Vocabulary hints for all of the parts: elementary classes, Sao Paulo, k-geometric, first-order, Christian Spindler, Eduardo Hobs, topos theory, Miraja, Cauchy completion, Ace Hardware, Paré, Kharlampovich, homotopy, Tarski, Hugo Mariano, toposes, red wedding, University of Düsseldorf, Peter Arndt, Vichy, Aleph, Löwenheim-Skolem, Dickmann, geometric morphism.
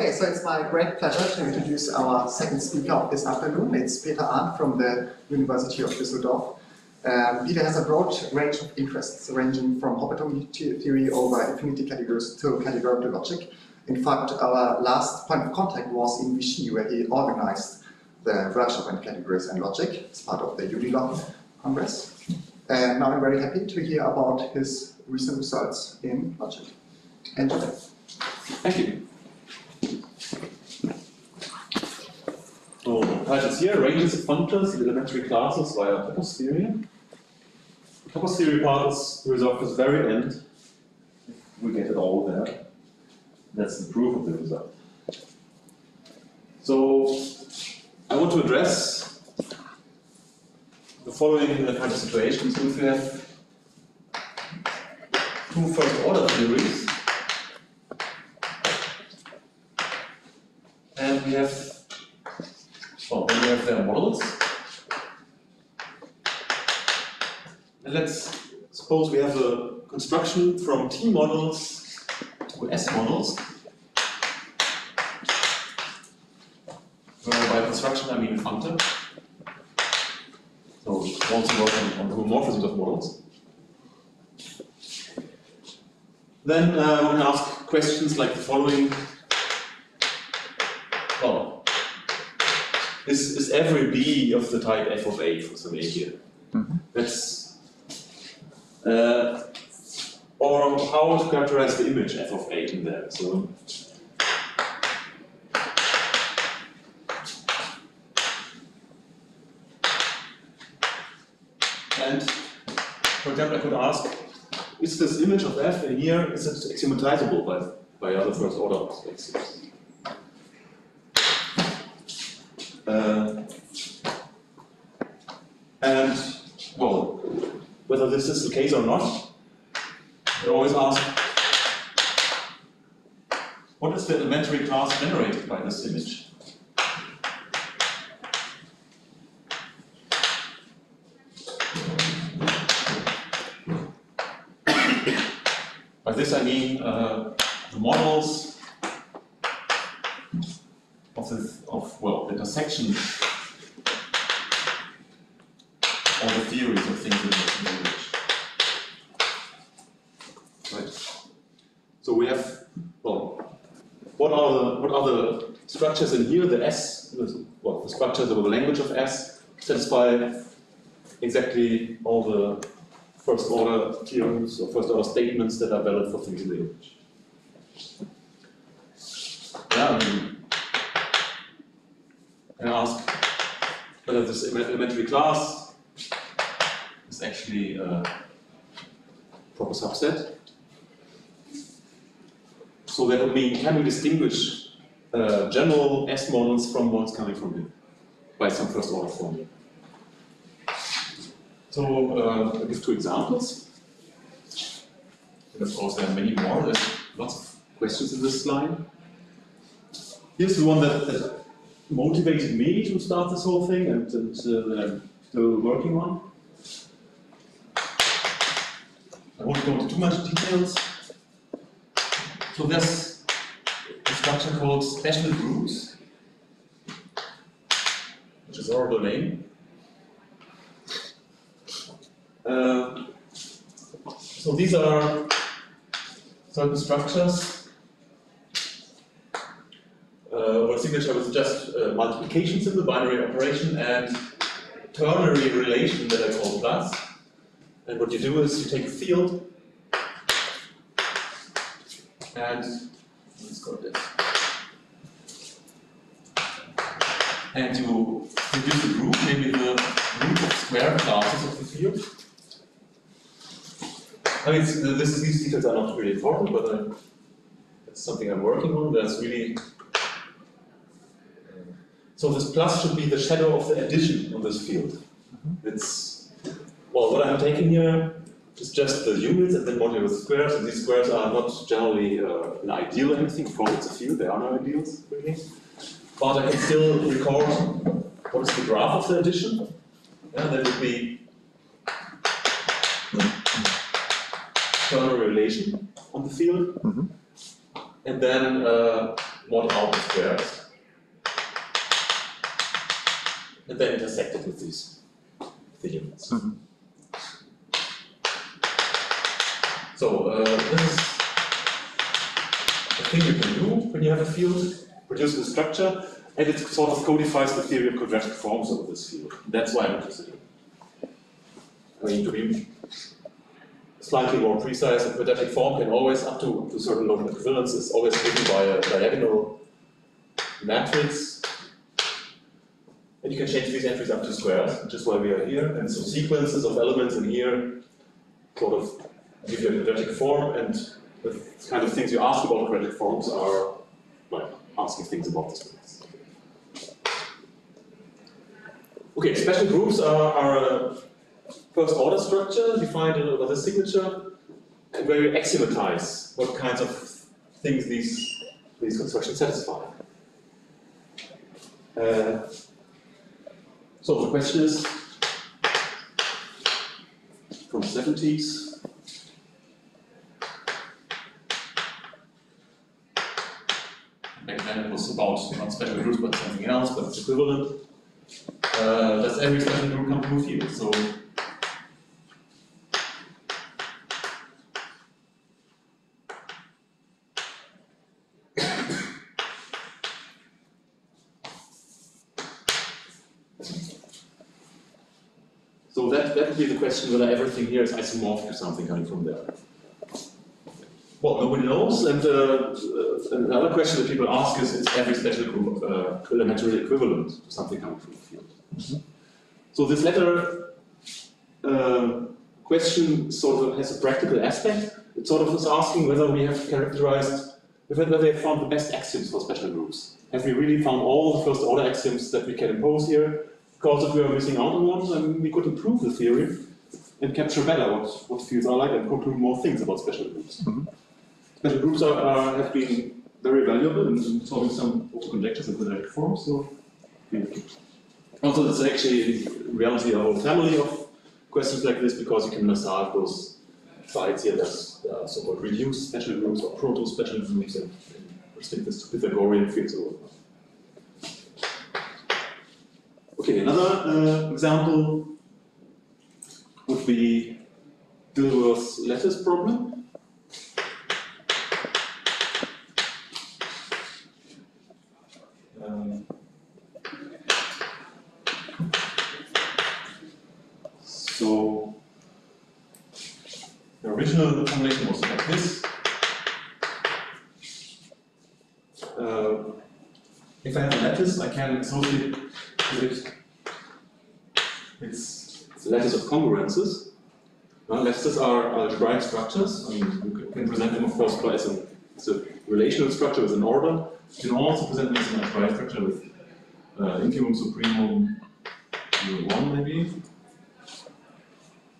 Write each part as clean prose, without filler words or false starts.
Okay, so it's my great pleasure to introduce our second speaker of this afternoon. It's Peter Arndt from the University of Düsseldorf. Peter has a broad range of interests, ranging from homotopy theory over infinity categories to categorical logic. In fact, our last point of contact was in Vichy, where he organized the workshop on categories and logic as part of the UDLOG Congress. And now I'm very happy to hear about his recent results in logic. Enjoy. Thank you. So the title is here, ranges of functors in elementary classes via Topos theory. The Topos theory part is resolved at the very end. We get it all there. That's the proof of the result. So I want to address the following kind of situations. If we have two first order theories, and we have then we have their models. And let's suppose we have a construction from T models to S models. Well, by construction, I mean a functor. So we also work on the homomorphisms of models. Then we can ask questions like the following. Is every B of the type f of A for some A here? Mm-hmm. That's or how to characterize the image f of A in there. So and for example, I could ask: is this image of f in here is it axiomatizable by other first order spaces? And well, whether this is the case or not, I always ask, what is the elementary class generated by this image? By this I mean the models of the intersections or the theories of things in the image. Right. So we have what are the structures in here? The S, the structures of the language of S satisfy exactly all the first order theorems or first order statements that are valid for things in the image. Yeah, and ask whether this elementary class is actually a proper subset. So that would mean, can we distinguish general S models from ones coming from here by some first order formula? So I give two examples. And of course, there are many more. There's lots of questions in this slide. Here's the one that motivated me to start this whole thing and I'm still working on. I won't go into too much details. So there's a structure called special groups, which is a horrible name. So these are certain structures. Where signature was just multiplications in the binary operation and ternary relation that I call plus. And what you do is you take a field and let's call this. And you reduce the group, maybe the group of square classes of the field. I mean, these details are not really important, but that's something I'm working on. That's really. So this plus should be the shadow of the addition on this field. Mm-hmm. It's, well, what I'm taking here is just the units and then modulo the squares, and these squares are not generally an ideal or anything, for it's a field, they are no ideals, really. But I can still record what is the graph of the addition, and that would be ternary relation on the field. Mm-hmm. And then what are the squares, and then intersected with these units. Mm-hmm. So this is a thing you can do when you have a field, produces a structure, and it sort of codifies the theory of quadratic forms over this field. That's why I'm interested in it. I mean, to be slightly more precise, a quadratic form can always, up to certain local equivalence, is always given by a diagonal matrix. And you can change these entries up to squares, which is why we are here. And so sequences of elements in here sort of give you a quadratic form, and the kind of things you ask about quadratic forms are like asking things about the space. Okay, special groups are first order structure defined over the signature, and where you axiomatize what kinds of things these constructions satisfy. So the question is from the 70s. Back then it was about not special groups but something else, but it's equivalent. Does every special group come to a field? So the question whether everything here is isomorphic to something coming from there. Well, nobody knows, and another question that people ask is every special group elementary equivalent to something coming from the field? Mm-hmm. So this latter question sort of has a practical aspect. It sort of is asking whether we have characterized, whether they have found the best axioms for special groups. Have we really found all the first order axioms that we can impose here? Because if we are missing out on one, then we could improve the theory and capture better what fields are like and conclude more things about special groups. Mm-hmm. Special groups have been very valuable in solving some conjectures in quadratic forms. So, yeah. Also, it's actually in reality a whole family of questions like this, because you can massage those sides here. There's so-called reduced special groups or proto-special groups, and restrict this to Pythagorean fields. Okay, another example would be Dilworth's lattice problem. So the original formulation was like this. If I have a lattice, I can associate it's a lattice of congruences. Now, lattices are algebraic structures. I mean, you can present them, of course, as a relational structure with an order. You can also present them as an algebraic structure with infimum, supremum, 1 maybe.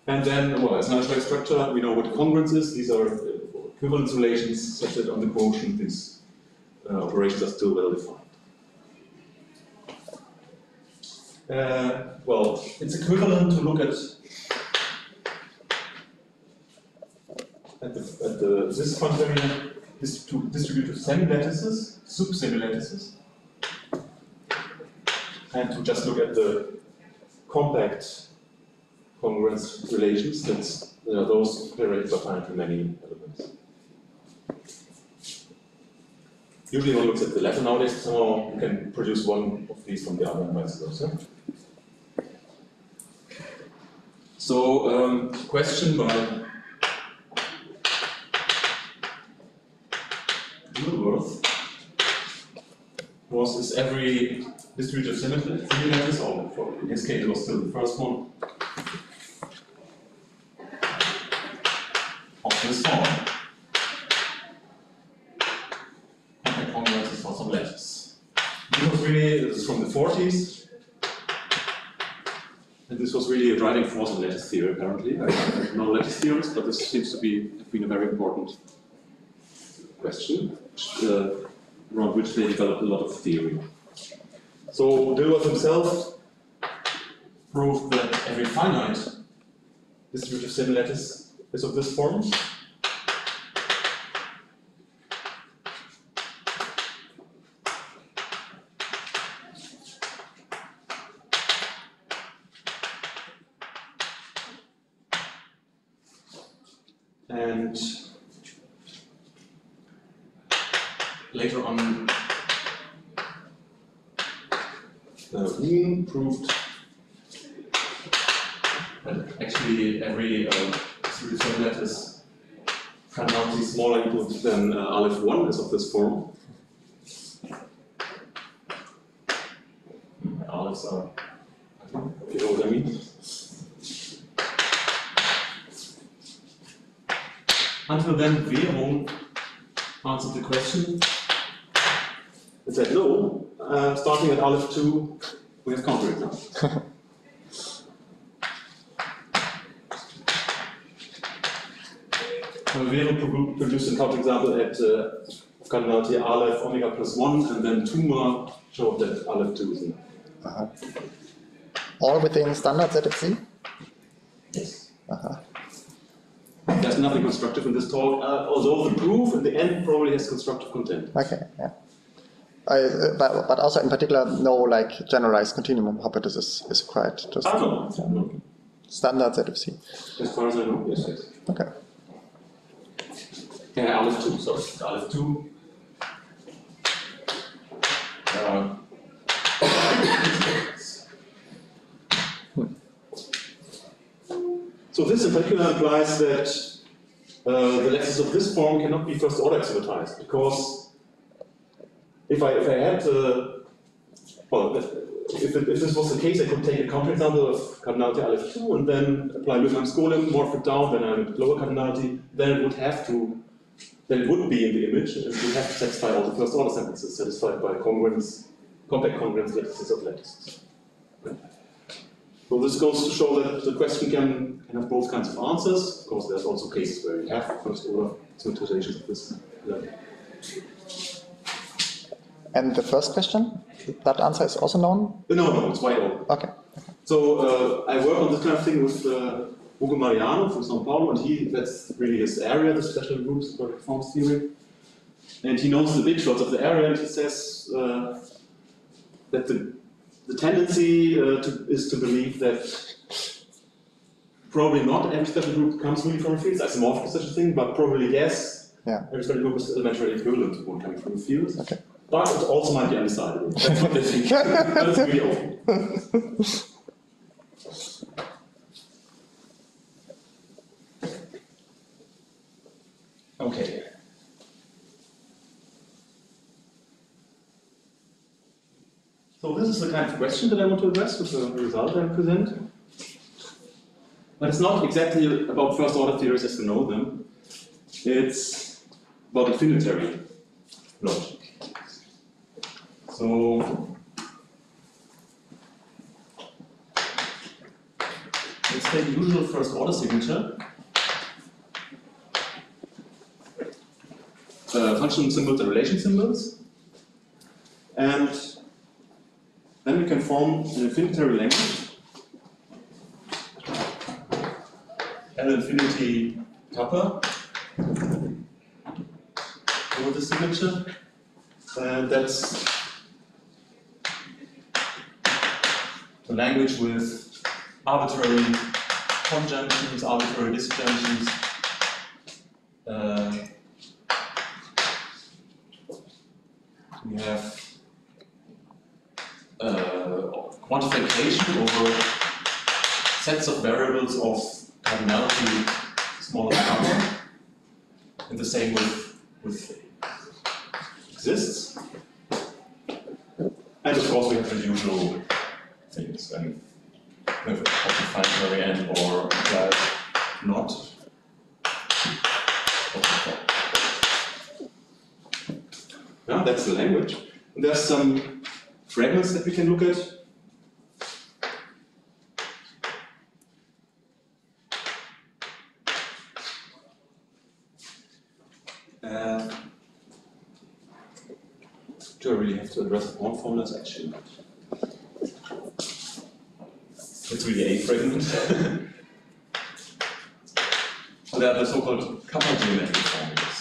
And then, well, as an algebraic structure, we know what congruence is. These are equivalence relations such that on the quotient these operations are still well defined. Well, it's equivalent to look at this function here, to distribute to semi-lattices, sub-semi-lattices, and to just look at the compact congruence relations. That's those generated by finitely many elements. Usually one looks at the latter nowadays, so you can produce one of these from the other and vice versa. So, question by Dilworth was, is every distributive semi-lattice, or in this case it was still the first one, of this form? Compact congruences for some lattice. This was really, this is from the 40s. And this was really a driving force on lattice theory, apparently. I'm not a lattice theorist, but this seems to be a very important question, around which they developed a lot of theory. So Dilworth himself proved that every finite distributive semi-lattice is of this form. And later on, Huhn proved that actually every three subnet is fundamentally smaller equal than Aleph 1 is of this form. Alephs are, if you know what I mean. Until then, Vero answered the question and said, no, starting at Aleph 2, we have counter examples. Vero produced a counter example at cardinality Aleph omega plus 1, and then Tuma showed that Aleph 2 is enough. Uh-huh. All within standard ZFC? Yes. Uh-huh. There's nothing constructive in this talk, although the proof in the end probably has constructive content. Okay, yeah. But also in particular, no like generalized continuum hypothesis is quite just no. Standard ZFC. As far as I know, yes, yes. Okay. Yeah, Aleph 2, sorry. Aleph 2. So this in particular implies that the lattices of this form cannot be first order axiomatized, because if I had if this was the case, I could take a counterexample of cardinality Aleph 2 and then apply Löwenheim-Skolem, morph it down, then I'm at lower cardinality, then it would have to, then it would be in the image, and it would have to satisfy all the first order sentences satisfied by congruence, compact congruence lattices of lattices. So this goes to show that the question can have both kinds of answers. Of course, there's also cases where you have first-order automatizations of this level. And the first question, that answer is also known? No, it's wide open. Okay. So I work on this kind of thing with Hugo Mariano from Sao Paulo, and that's really his area, the special groups, product forms theory. And he knows the big shots of the area, and he says that the tendency is to believe that probably not every special group comes really from a field, it's isomorphic or such a thing, but probably yes, yeah. Every special group is elementary equivalent to one coming from a field. Okay. But it also might be undecided. That's what they think. But it's really open. Okay. So this is the kind of question that I want to address with the result I present. But it's not exactly about first order theories as we know them. It's about infinitary logic. So let's take the usual first order signature. Function symbols and relation symbols. And then we can form an infinitary language and infinity kappa over the signature, and that's the language with arbitrary conjunctions, arbitrary disjunctions, we have quantification over sets of variables of cardinality smaller than gamma, and the same with exists. And of course we have the usual things, and we have quantifying end or implied not. Yeah, that's the language. And there's some fragments that we can look at. Do I really have to address all formulas? Actually not. It's really a fragment. So there are the so-called kappa geometric formulas.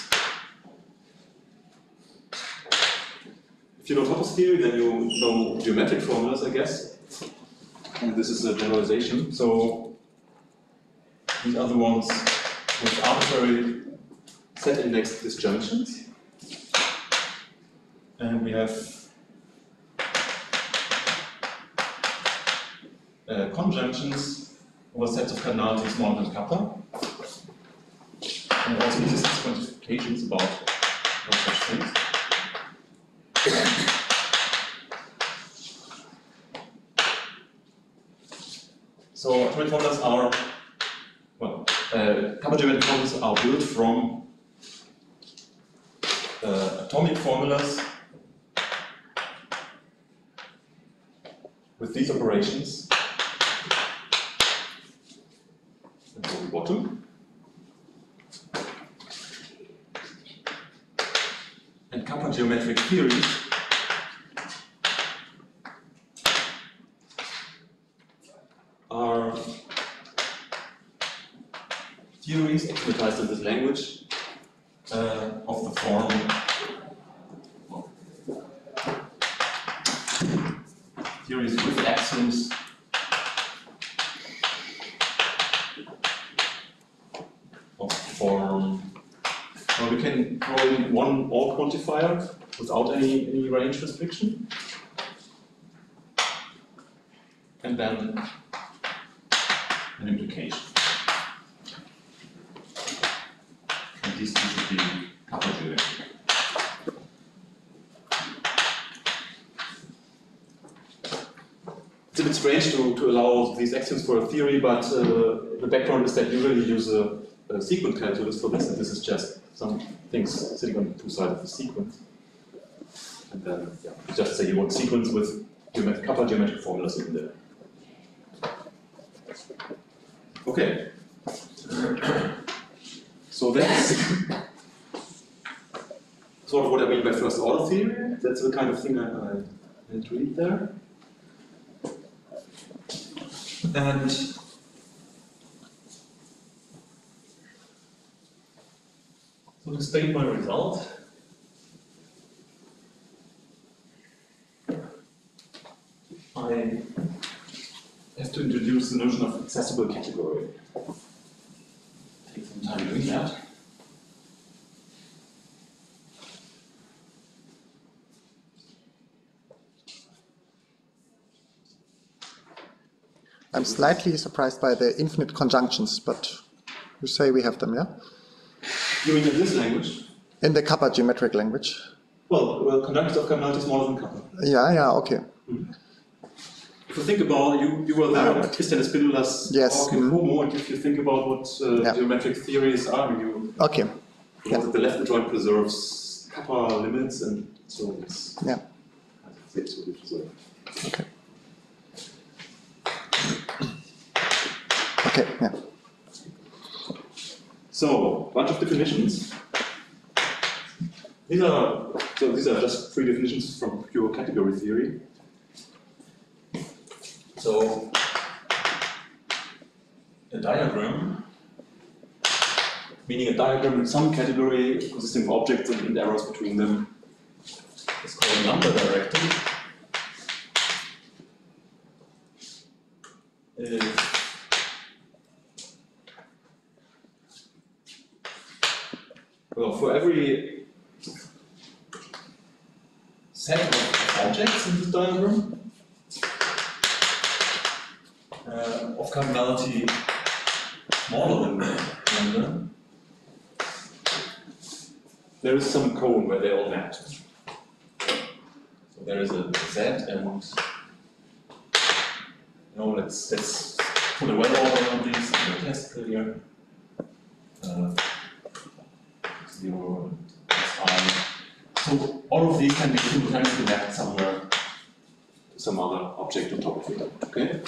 If you know Hobs theory, then you know geometric formulas, I guess. And this is a generalization. So these are the ones with arbitrary z-index disjunctions. And we have conjunctions over sets of cardinality smaller than kappa. And also exists quantifications about such things. So atomic formulas are, well, kappa geometric formulas are built from atomic formulas with these operations at the bottom. And kappa geometric theories are theories axiomatized in this language of the form theories with axioms of form. So we can throw in one or quantifier without any range restriction, and then an implication. And these two should be coupled to it. It's a bit strange to allow these axioms for a theory, but the background is that you really use a sequence calculus for this, and this is just some things sitting on two sides of the sequence. And then yeah, you just say you want sequence with couple geometric formulas in there. Okay, so that's sort of what I mean by first order theory. That's the kind of thing I didn't read there. And so to state my result, I have to introduce the notion of accessible category. Take some time doing that. I'm slightly surprised by the infinite conjunctions, but you say we have them, yeah? You mean in this language? In the kappa geometric language. Well, conjunctions of cardinality is smaller than kappa. Yeah, okay. Mm-hmm. If you think about, you were there at Christian Spindler's talk in Homo, and if you think about what geometric theories are, you know that the left adjoint preserves kappa limits, and so it's absolutely preserved. Okay. Okay, yeah. So, bunch of definitions. These are just three definitions from pure category theory. So, a diagram, meaning a diagram in some category consisting of objects and arrows between them, is called number directive for every set of objects in this diagram, of cardinality smaller than lambda, there is some cone where they all match. So there is a Z, and let's put a well order on these and we'll test here. 0 and I. So all of these can be simultaneously mapped somewhere to some other object on top of it. Okay?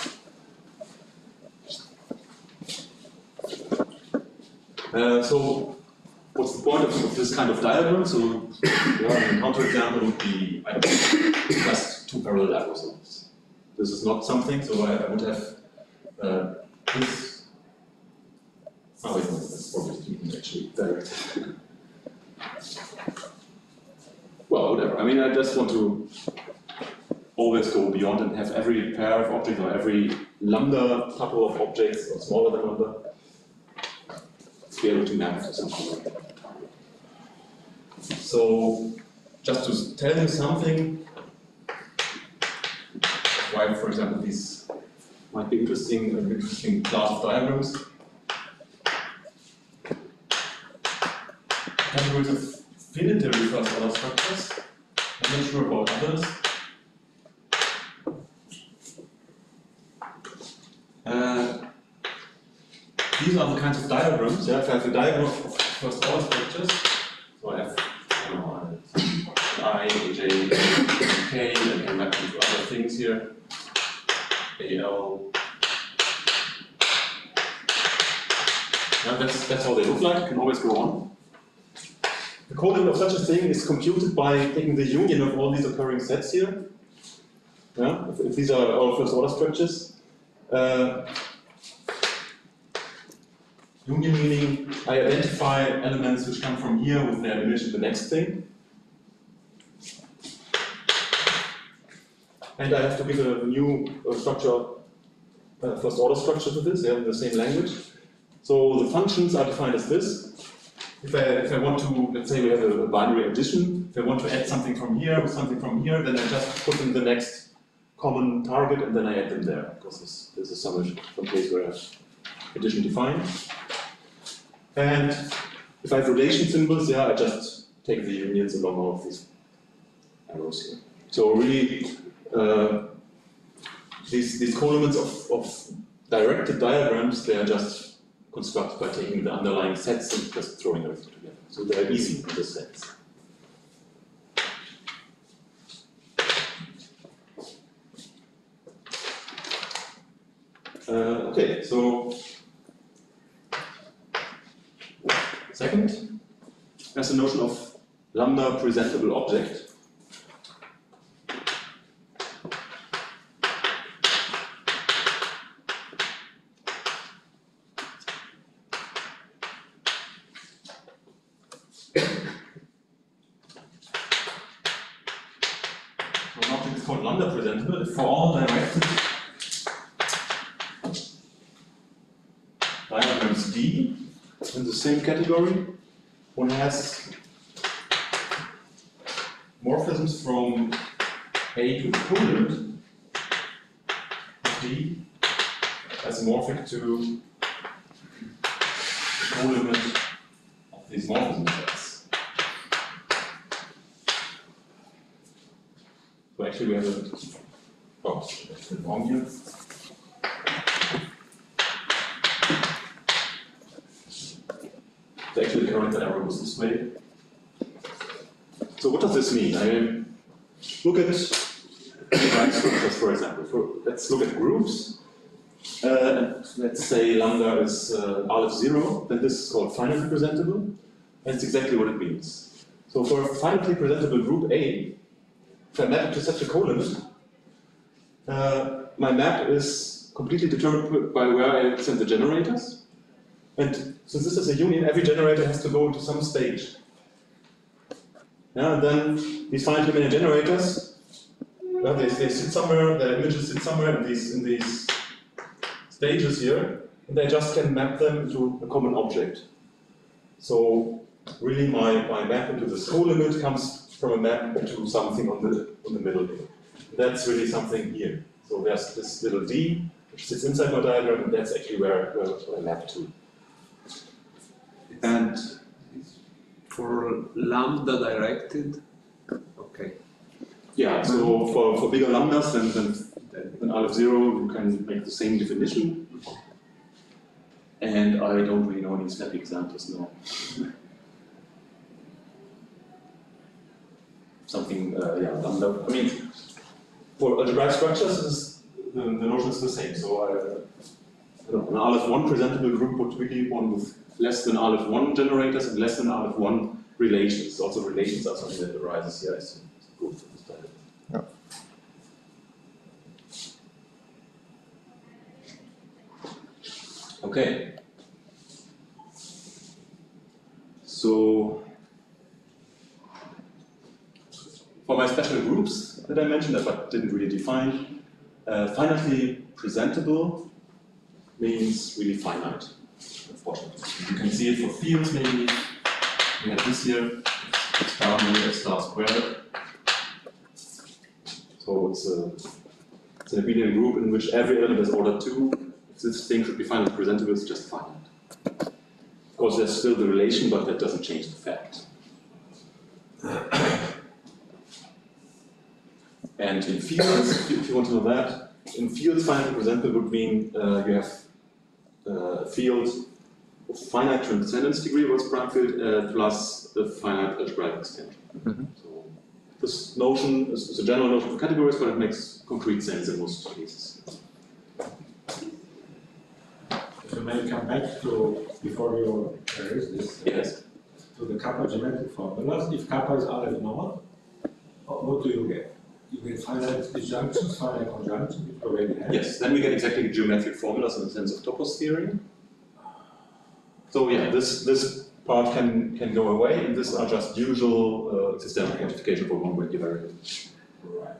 So, what's the point of this kind of diagram? So, an counterexample would be, I don't know, just two parallel arrows. This is not something, so I would have this. Oh, wait, no, that's probably even actually direct. Well, whatever. I mean, I just want to always go beyond and have every pair of objects or every lambda tuple of objects, or smaller than lambda, aerodynamics or something like that. So, just to tell you something, why, for example, these might be interesting class of diagrams. Categories of finitary class order structures. I'm not sure about others. These are the kinds of diagrams. Yeah, if I have a diagram of first order structures, so I have I, J, K, and I can map into other things here. AL. Yeah, that's how they look like. You can always go on. The coding of such a thing is computed by taking the union of all these occurring sets here. Yeah, if these are all first order structures. Union meaning I identify elements which come from here with their dimension the next thing. And I have to give a new structure, first order structure to this, they have the same language. So the functions are defined as this. If I want to, let's say we have a binary addition, if I want to add something from here with something from here, then I just put in the next common target and then I add them there, because this is some place where I have addition defined. And if I have relation symbols, yeah, I just take the unions along all of these arrows here. So really, these columns of directed diagrams, they are just constructed by taking the underlying sets and just throwing everything together. So they are easy in this sense. Okay, so second, there's the notion of lambda presentable object. Same category, one has morphisms from A to the coded D as morphic to the co-limit of these morphism sets. So actually we have a, oh, that's been wrong here. Actually, the current error was this way. So, what does this mean? I mean, look at right structures, for example. Let's look at grooves. Let's say lambda is Aleph 0, then this is called finitely presentable. That's exactly what it means. So, for a finitely presentable group A, if I map it to such a co-limit, my map is completely determined by where I send the generators. And since this is a union, every generator has to go into some stage. Yeah, and then these finitely many generators, well, they sit somewhere, their images sit somewhere in these stages here, and I just can map them to a common object. So really my map into this co-limit comes from a map into something on the middle here. That's really something here. So there's this little d, which sits inside my diagram, and that's actually where I map to. And for lambda directed, okay. Yeah, so for bigger lambdas than Aleph 0, you can make the same definition. And I don't really know any snappy examples now. Something, yeah, lambda. I mean, for algebraic structures, the notion is the same. So I don't know, an Aleph 1 presentable group would really one with less than Aleph 1 generators and less than Aleph 1 relations. Also, relations are something that arises here. It's good for this diagram. Yeah. Okay. So, for my special groups that I mentioned, but didn't really define, finitely presentable means really finite. form. You can see it for fields maybe. We had this here, star mu f star squared. So it's an abelian group in which every element has order 2. If this thing should be finite presentable, it's just finite. Of course, there's still the relation, but that doesn't change the fact. And in fields, if you want to know that, in fields, finite presentable would mean you have fields of finite transcendence degree, what's prime field, plus a finite algebraic extension. Mm-hmm. So this notion is a general notion of categories, but it makes concrete sense in most cases. If you may come back to, before you erase this, yes, to the kappa geometric formulas. If kappa is Aleph normal, what do you get? You get finite disjunctions, finite conjunctions, which already have. Yes, then we get exactly geometric formulas in the sense of topos theory. So yeah, this part can go away, and these are just usual systemic quantification for one-way derivatives. Right.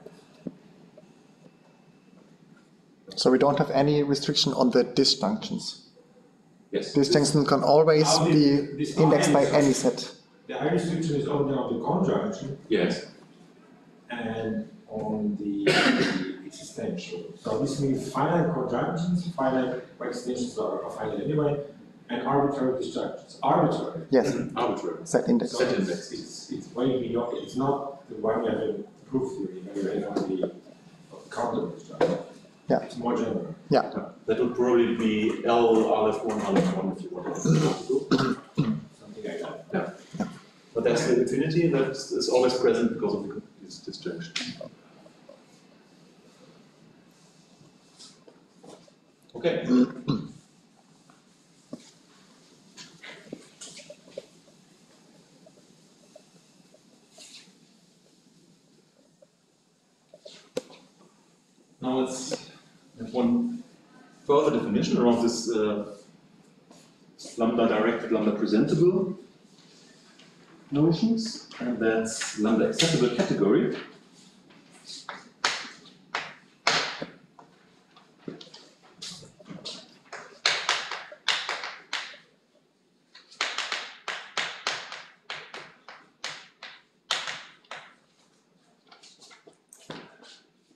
So we don't have any restriction on the disjunctions. Yes. Disjunctions can always be indexed by any set. The only restriction is only on the conjunction. Yes. And on the existential. So this means finite conjunctions, finite extensions are finite anyway, and arbitrary disjunctions. Arbitrary. Yes. Arbitrary. Set index. So set index. It's way beyond. It's not the one you have in proof theory, where you have the counter disjunction. Yeah. It's more general. Yeah. That would probably be L Aleph 1 Aleph 1 if you want to do something like that. Yeah. Yeah. But that's the infinity that is always present because of the disjunction. Okay. Now let's have one further definition around this lambda directed, lambda presentable notions, and that's lambda acceptable category.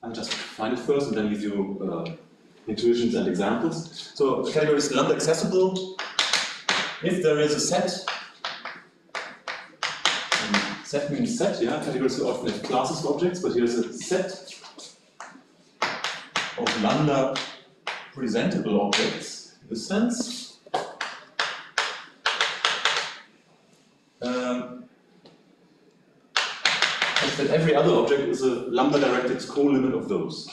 I'll just find it first and then give you intuitions and examples. So the category is lambda accessible if there is a set. Set means set, yeah. Categories will often have classes of objects, but here's a set of lambda presentable objects in this sense. That every other object is a lambda directed colimit of those.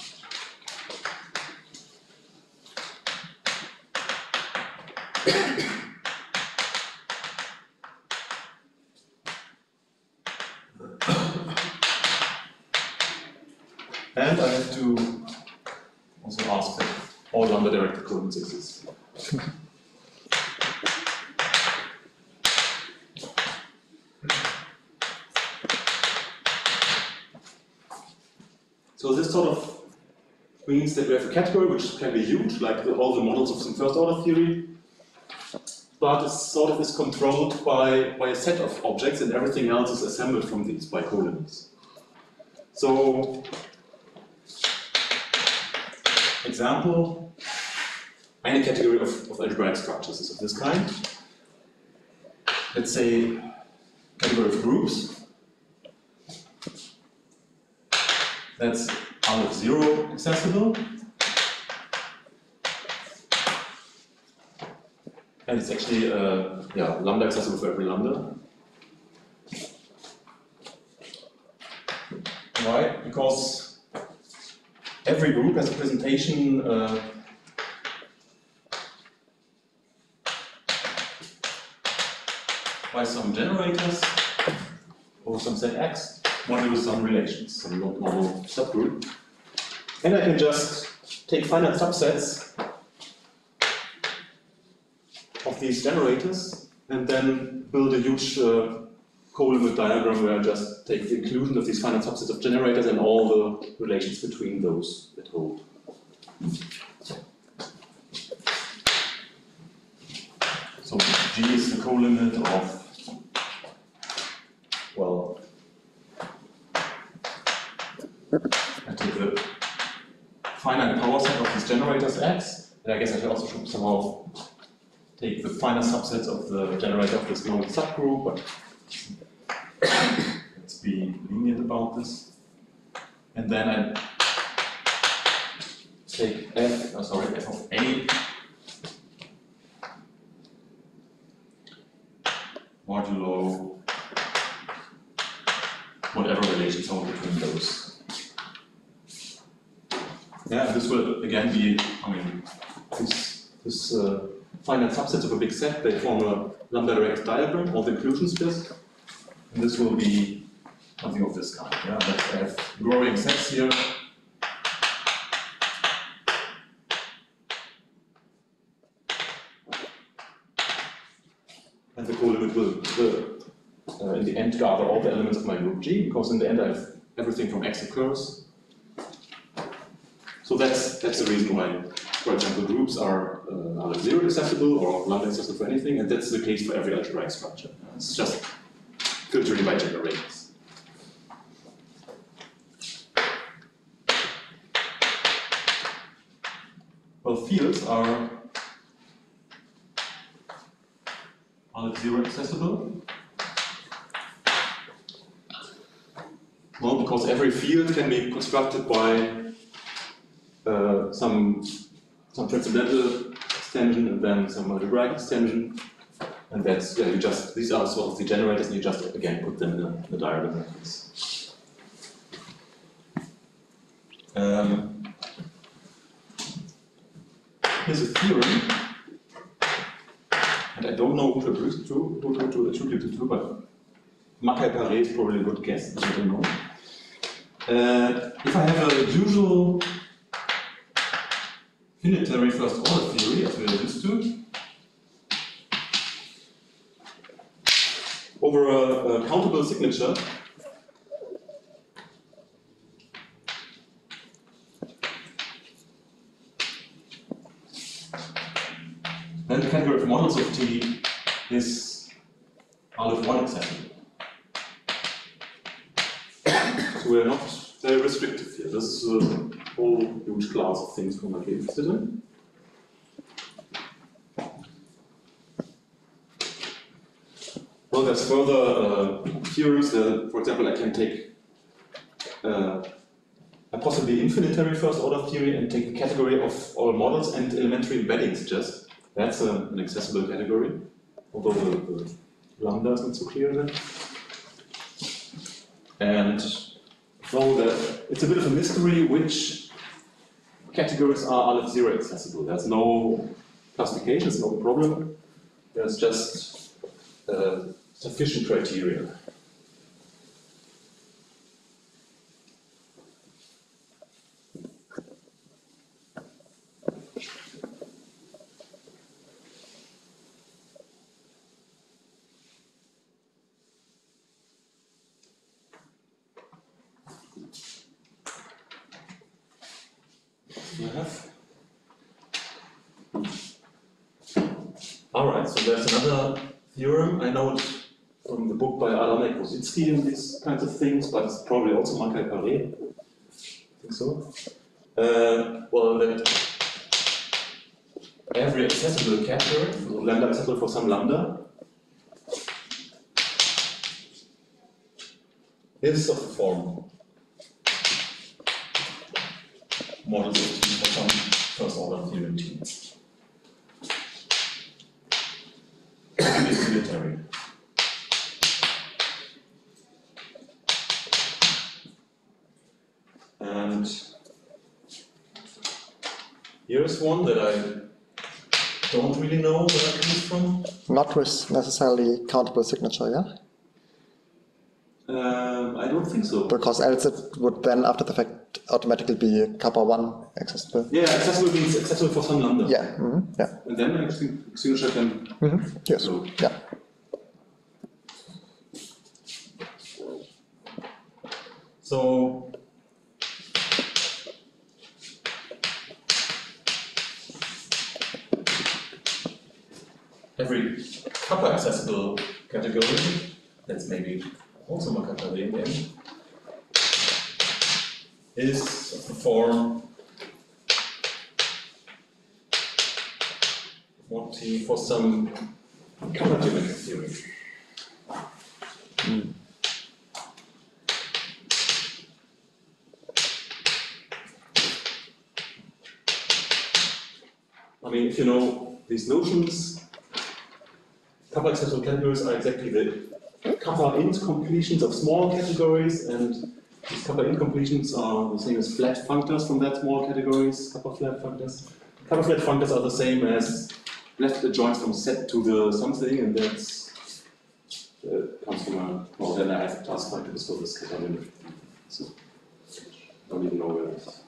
And I have to also ask that all lambda directed colimits exist. So this sort of means that we have a category which can be huge, like all the models of some first-order theory, but it sort of is controlled by a set of objects, and everything else is assembled from these by colimits. So, example, any category of algebraic structures is of this kind. Let's say category of groups. That's Aleph 0 accessible, and it's actually yeah, lambda accessible for every lambda. Why? Because every group has a presentation by some generators or some set X. Model with some relations, some model subgroup. And I can just take finite subsets of these generators and then build a huge colimit diagram where I just take the inclusion of these finite subsets of generators and all the relations between those that hold. colimit of, well, to the finite power set of these generators X. And I guess I should also somehow take the finite subsets of the generator of this global subgroup, but let's be lenient about this. And then I take f, f of A modulo whatever relation zone between those. Yeah, this will again be, this finite subsets of a big set, they form a lambda direct diagram of the inclusion space, and this will be something of this kind. Yeah, let's have growing sets here. And the colimit will in the end gather all the elements of my group G, because in the end I have everything from X occurs. So that's the reason why, for example, groups are either zero accessible or lambda accessible for anything, and that's the case for every algebraic structure. It's just filtering by generators. Well, fields are Aleph zero accessible. Well, because every field can be constructed by some transcendental extension and then some algebraic extension, and that's you just these are sort of the generators, and you just again put them in the diagram like this. Here's a theorem, and I don't know who to attribute it to, but Makkai Paré is probably a good guess. I don't know. If I have a usual unitary first order theory, as we are used to, over a countable signature, then the category of models of T is Aleph 1 accessible. So we are not very restrictive here. This is whole huge class of things we might be interested in. Well, there's further theories. For example, I can take a possibly infinitary first order theory and take the category of all models and elementary embeddings just. That's an accessible category, although the lambda is not so clear there. And so it's a bit of a mystery which categories are Aleph zero accessible. There's no classification, it's no problem. There's just sufficient criteria. And these kinds of things, but it's probably also Makkai Paré. I think so. Well, that every accessible category, lambda accessible for some lambda, is of the form models of T for some first order theorem T. It's unitary. Here's one that I don't really know where it comes from. Not with necessarily countable signature, yeah? I don't think so. Because else it would then, after the fact, automatically be kappa 1 accessible. Yeah, accessible means accessible for some lambda. Yeah, yeah. And then I think signature can... Yes, so. Yeah. So... every upper accessible category. That's maybe also Makkai in the end. Is of the form 40 for some counter-geometric theory. I mean, if you know these notions, kappa accessible categories are exactly the kappa incompletions of small categories, and these kappa incompletions are the same as flat functors from that small categories, kappa flat functors. Kappa flat functors are the same as left adjoints from set to the something, and that's comes from a. Well, then I have a task like this for this category. So I don't even know where this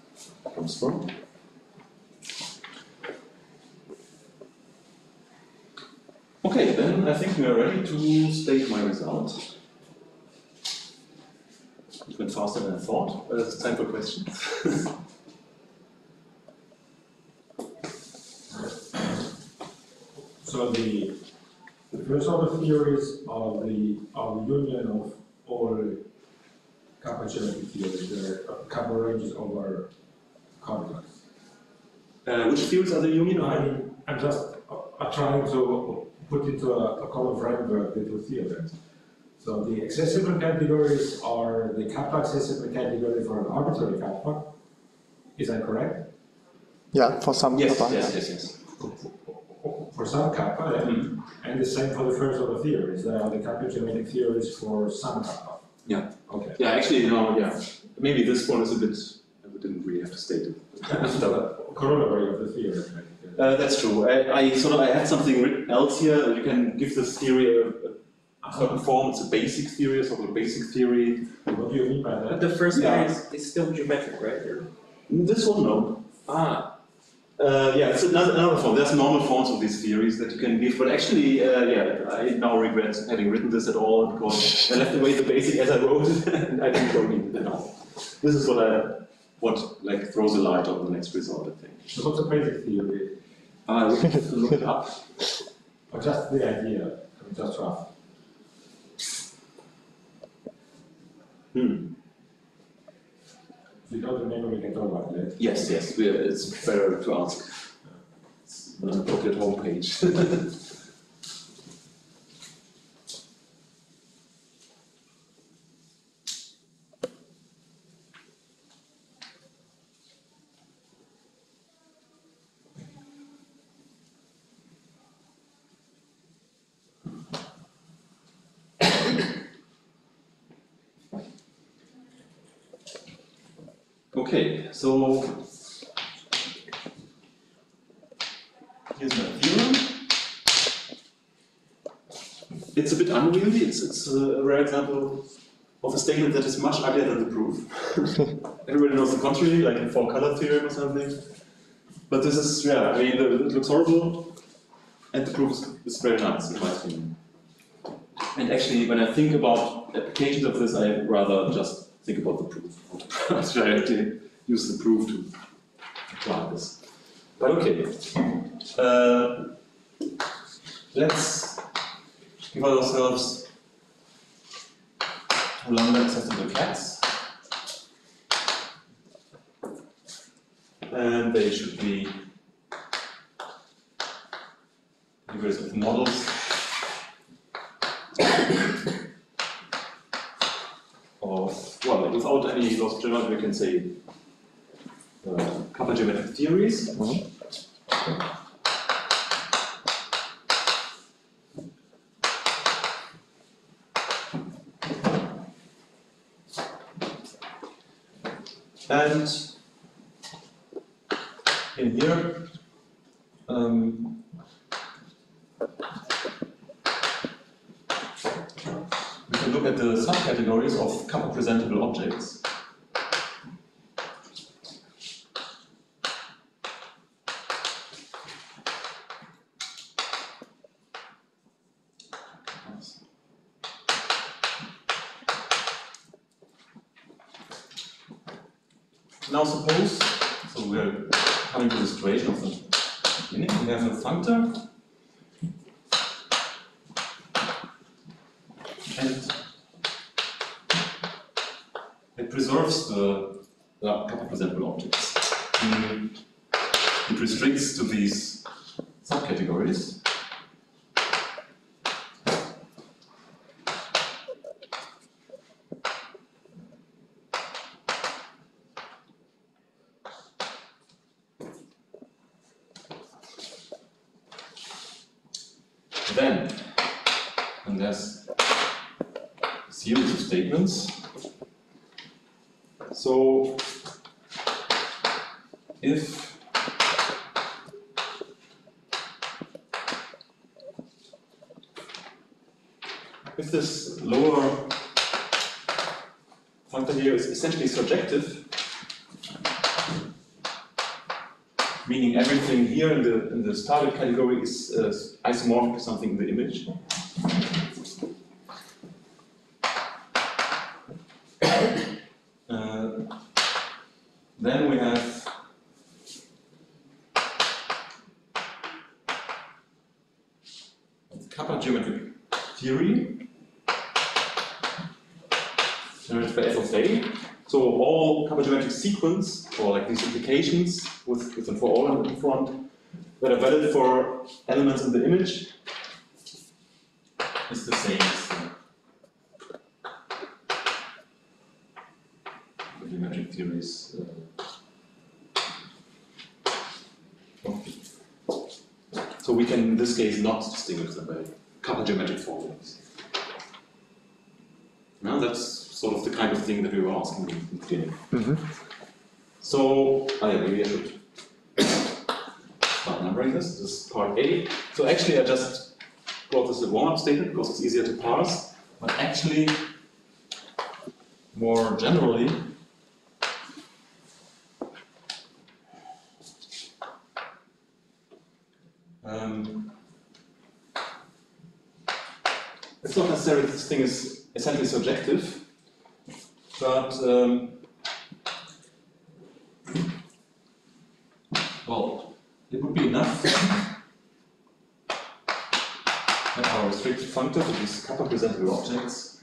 comes from. Okay, then I think we are ready to state my result. It went faster than I thought, but it's time for questions. So the first order theories are the union of all kappa geometric theories, the kappa ranges over complex. Which fields are the union? I'm just trying to put into a common framework the two theorems. So the accessible categories are the kappa accessible category for an arbitrary kappa. Is that correct? Yeah, for some kappa. Yes. For some kappa, and the same for the first order theories. They are the kappa geometric theories for some kappa. Yeah. Okay. Yeah, actually, you know, yeah. Maybe this one is a bit. We didn't really have to state it. Corollary of the theory. That's true. I had something written else here. You can give this theory a certain form. It's a basic theory, sort of a basic theory. What do you mean by that? But the first one is still geometric, right? Or? This one, no. Yeah, it's another form. There's normal forms of these theories that you can give, but actually, I now regret having written this at all because I left away the basic as I wrote it, and I didn't go into it at all. This is what throws a light on the next result, I think. So what's a basic theory? We have to look it up. Or just the idea, just rough. If you don't remember, we can talk about it later. Yes, it's better to ask. It's on the appropriate homepage. Okay, so here's my theorem. It's a bit unwieldy, it's a rare example of a statement that is much uglier than the proof. Everybody knows the contrary, like in four-color theorem or something. But this is, it looks horrible, and the proof is very nice, in my opinion. And actually, when I think about applications of this, I rather just think about the proof. I try to use the proof to apply this. But okay, let's give ourselves two lambda accessible cats, and they should be categories with models. Without any loss of geometry, we can say kappa geometric theories. And in here, we can look at the subcategories of kappa presentable objects. Now suppose, so we are coming to the situation of the beginning, we have a functor it preserves the couple presentable objects. It restricts to these subcategories. Then, and there's a series of statements. So, if this lower functor here is essentially surjective, meaning everything here in this target category is isomorphic to something in the image. Then we have kappa geometric theory generated by f of A. So all kappa geometric sequence, or like these implications with and for all in front, that are valid for elements in the image, is the same as the geometric theories of P. So we can, in this case, not distinguish them by kappa geometric formulas. Now that's sort of the kind of thing that we were asking in the beginning. So, maybe I should start numbering this. This is part A. So actually I just brought this as a warm-up statement because it's easier to parse. But actually, more generally, it's not necessarily that this thing is essentially surjective. But, well, it would be enough that our restricted functor to these kappa presentable objects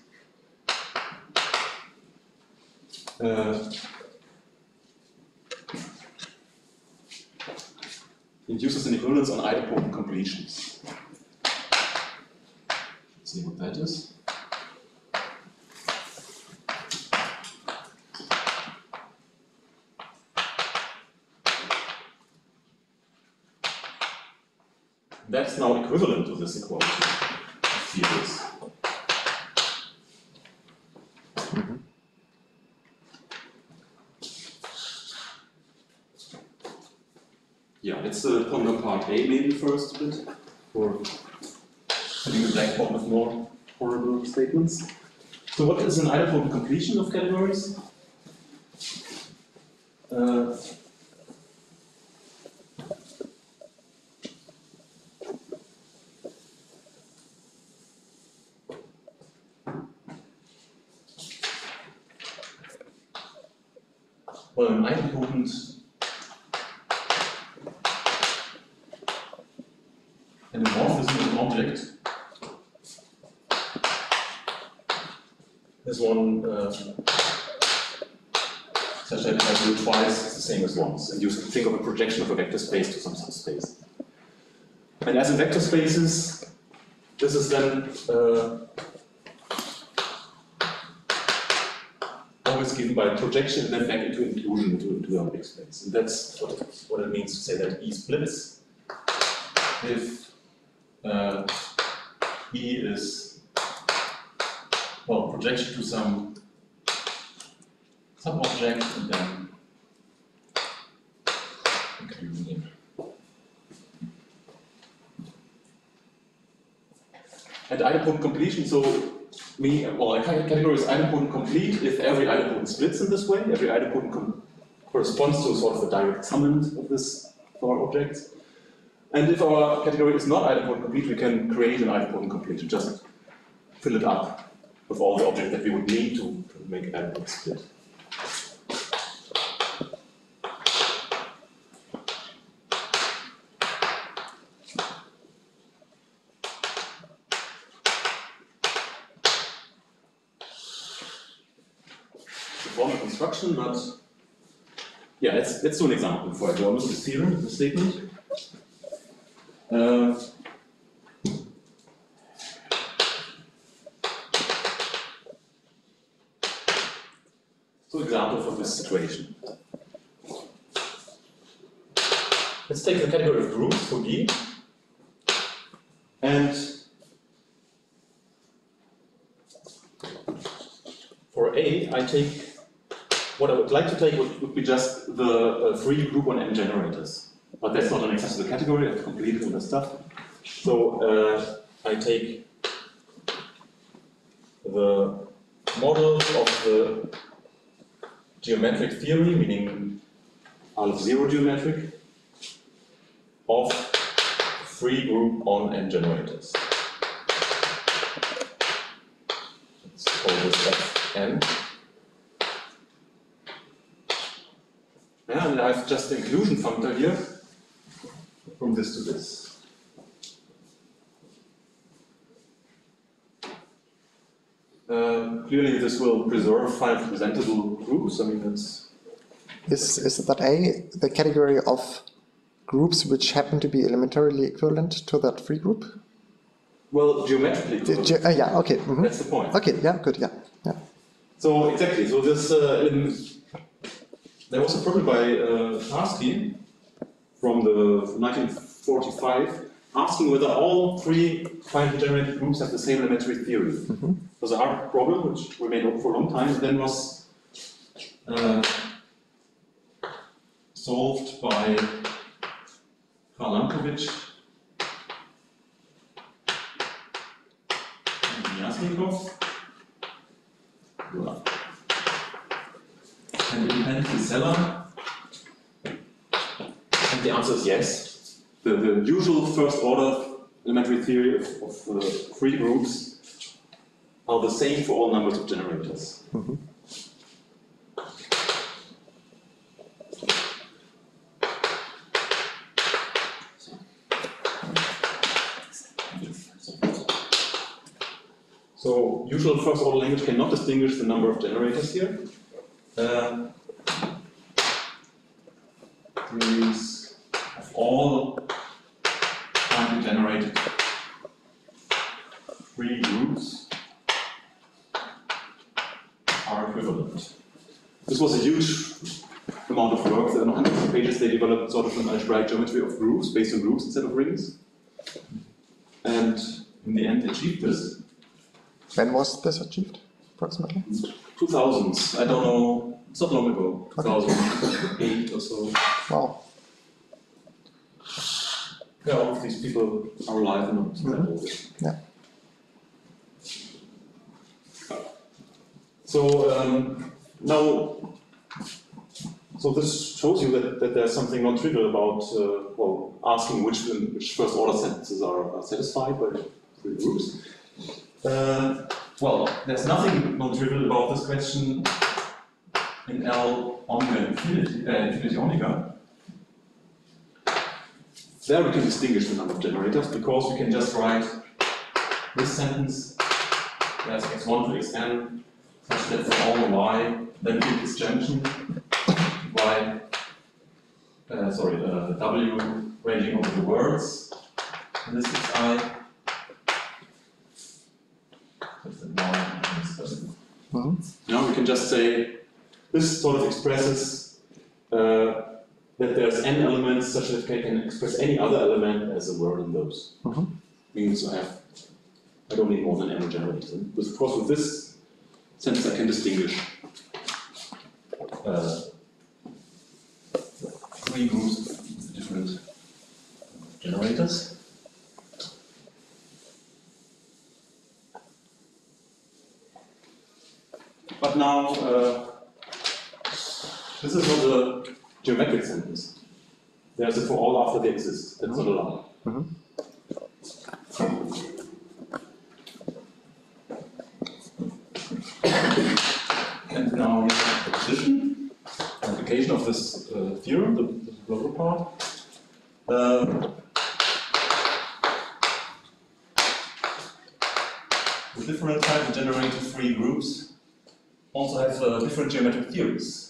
induces an equivalence on idempotent completions. Let's see what that is. That's now equivalent to this equality of theories. Yeah, let's ponder part A maybe first a bit, or putting a blackboard with more horrible statements. So what is an idempotent completion of categories? An idempotent and a morphism of an object. This one, such that if I do it twice, it's the same as once. And you think of a projection of a vector space to some subspace. And as in vector spaces, this is then given by projection and then back into inclusion into the object space. And that's what it means to say that E splits if E is, well, projection to some sub-object and then inclusion. And idempotent completion, so a category is idempotent complete if every idempotent splits in this way. Every idempotent corresponds to sort of a direct summand of this our object. And if our category is not idempotent complete, we can create an idempotent complete and just fill it up with all the objects that we would need to make an idempotent split. construction, but yeah, let's do an example before I go on with the theorem, the statement. So example for this situation. Let's take the category of groups for B, and for A, I take what I would like to take would be just the free group on M generators. But that's not an accessible category, I've completed all the stuff. So I take the models of the geometric theory, meaning Aleph zero geometric, of free group on M generators. Let's call this Fn. Yeah, and I have just the inclusion functor here from this to this. Clearly, this will preserve 5 presentable groups. I mean, it's is that A the category of groups which happen to be elementarily equivalent to that free group? Well, geometrically equivalent. Yeah. Okay. Mm-hmm. That's the point. Okay. Yeah. Good. Yeah. Yeah. So exactly. So this. There was a problem by Tarski from the 1945 asking whether all 3 finitely generated groups have the same elementary theory. Mm-hmm. It was a hard problem which remained open for a long time and then was solved by Kharlampovich and independently seller? And the answer is yes. The usual first order elementary theory of the free groups are the same for all numbers of generators. Mm-hmm. So usual first order language cannot distinguish the number of generators here. Theories of all finitely generated free groups are equivalent. This was a huge amount of work. There are hundreds of pages. They developed sort of an algebraic geometry of groups based on groups instead of rings, and in the end achieved this. When was this achieved? Approximately? 2000s. I don't know. It's not long ago. Okay. 2008 or so. Wow. Yeah, all of these people are alive and not that old. Yeah. So now, so this shows you that there's something non-trivial about well, asking which first order sentences are satisfied by the three groups. Well, there's nothing non-trivial about this question in L omega infinity omega. There we can distinguish the number of generators because we can just write this sentence as x1 to xn such that for all y, then give this junction y, w ranging over the words, and this is I. Now we can just say this sort of expresses that there's n elements such that k can express any other element as a word in those. Mm-hmm. Means I don't need more than n generators. Of course, with this sentence, I can distinguish three groups of different generators. But now, this is not a geometric sentence. There's a for all after they exist. That's not allowed. Mm-hmm. And now we have the application of this theorem, the lower part. The different types of generated free groups also has different geometric theories.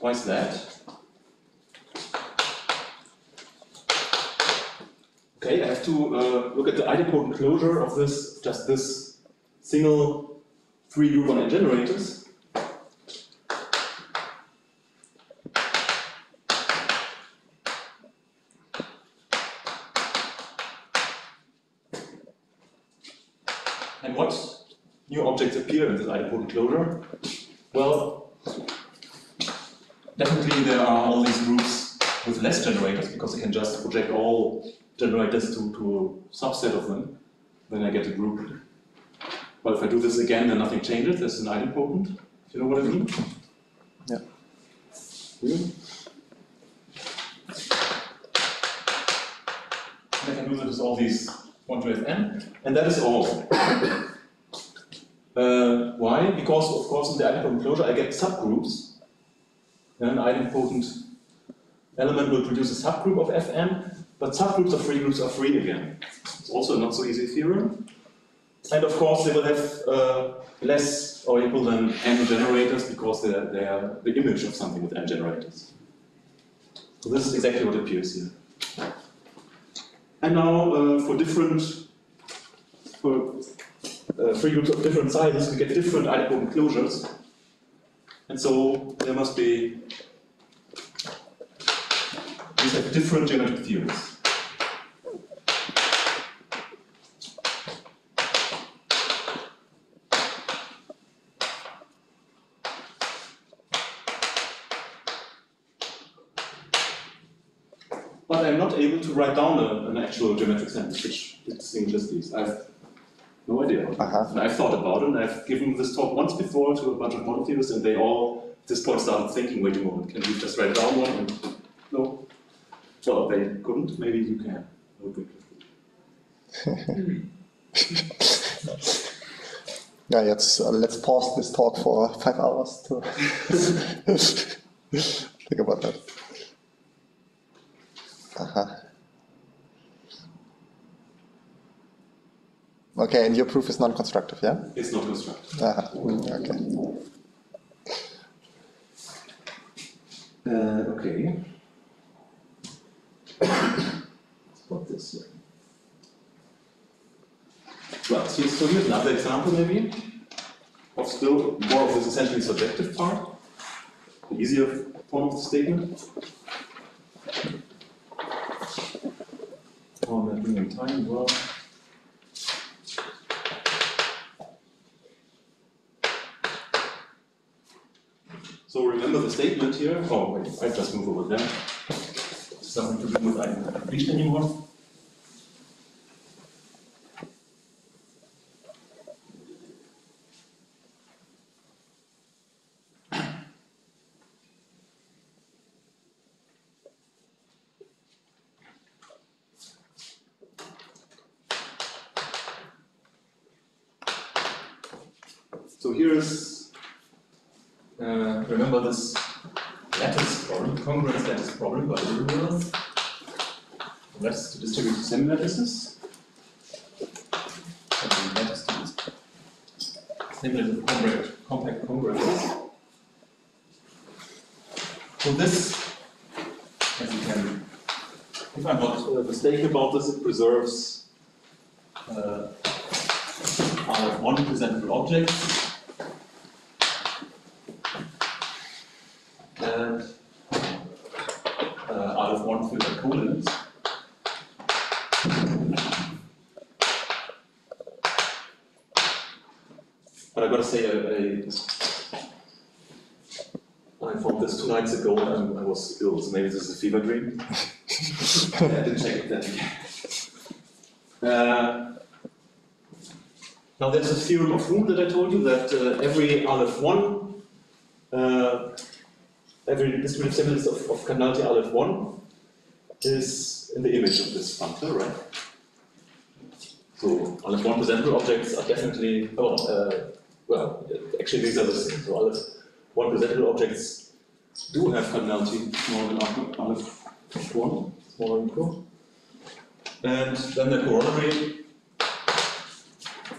Why is that? Okay, I have to look at the idempotent closure of this, just this single 3D one-end generators. And what new objects appear in this idempotent closure? Well, definitely there are all these groups with less generators, because you can just project all generators to a subset of them, then I get a group. But if I do this again, then nothing changes. There's an idempotent. Do you know what I mean? Yeah. And I can do this with all these 1 to n, and that is all. Why? Because, of course, in the idempotent closure, I get subgroups. An idempotent element will produce a subgroup of Fn. But subgroups of free groups are free again. It's also a not so easy theorem. And of course, they will have less or equal than n generators, because they are the image of something with n generators. So this is exactly what appears here. And now, for free groups of different sizes, we get different idempotent closures. And so there must be different geometric theories. But I'm not able to write down an actual geometric sense which distinguishes these. I've no idea. And I've thought about it, and I've given this talk once before to a bunch of model theorists, and they all at this point started thinking, wait a moment, can we just write down one? And no. Well, they couldn't. Maybe you can. Yeah, let's pause this talk for 5 hours to think about that. Okay, and your proof is non-constructive, yeah? It's not constructive. Okay. Okay. About this one. Well, so here's another example, maybe, of still more of this essentially subjective part, the easier form of the statement. Oh, I'm not bringing time, well. So remember the statement here. Oh, wait, I just move over there. Something to do with identification anymore. So here is, remember this lattice problem, congruence lattice problem by Dilworth. Lattice to distribute semi-lattices. Lattice to distribute compact congruences. So this, as you can, if I'm not mistaken about this, it preserves our one presentable object. I found this 2 nights ago, and I was ill, so maybe this is a fever dream. I didn't check it then again. Now there's a theorem of room that I told you, that every Aleph 1, every distributive semi-lattice of cardinality Aleph 1 is in the image of this functor, right? So Aleph 1 presentable objects are definitely, well, actually these are the same. So Aleph 1 presentable objects do have cardinality more than Aleph 1 or equal. And then the corollary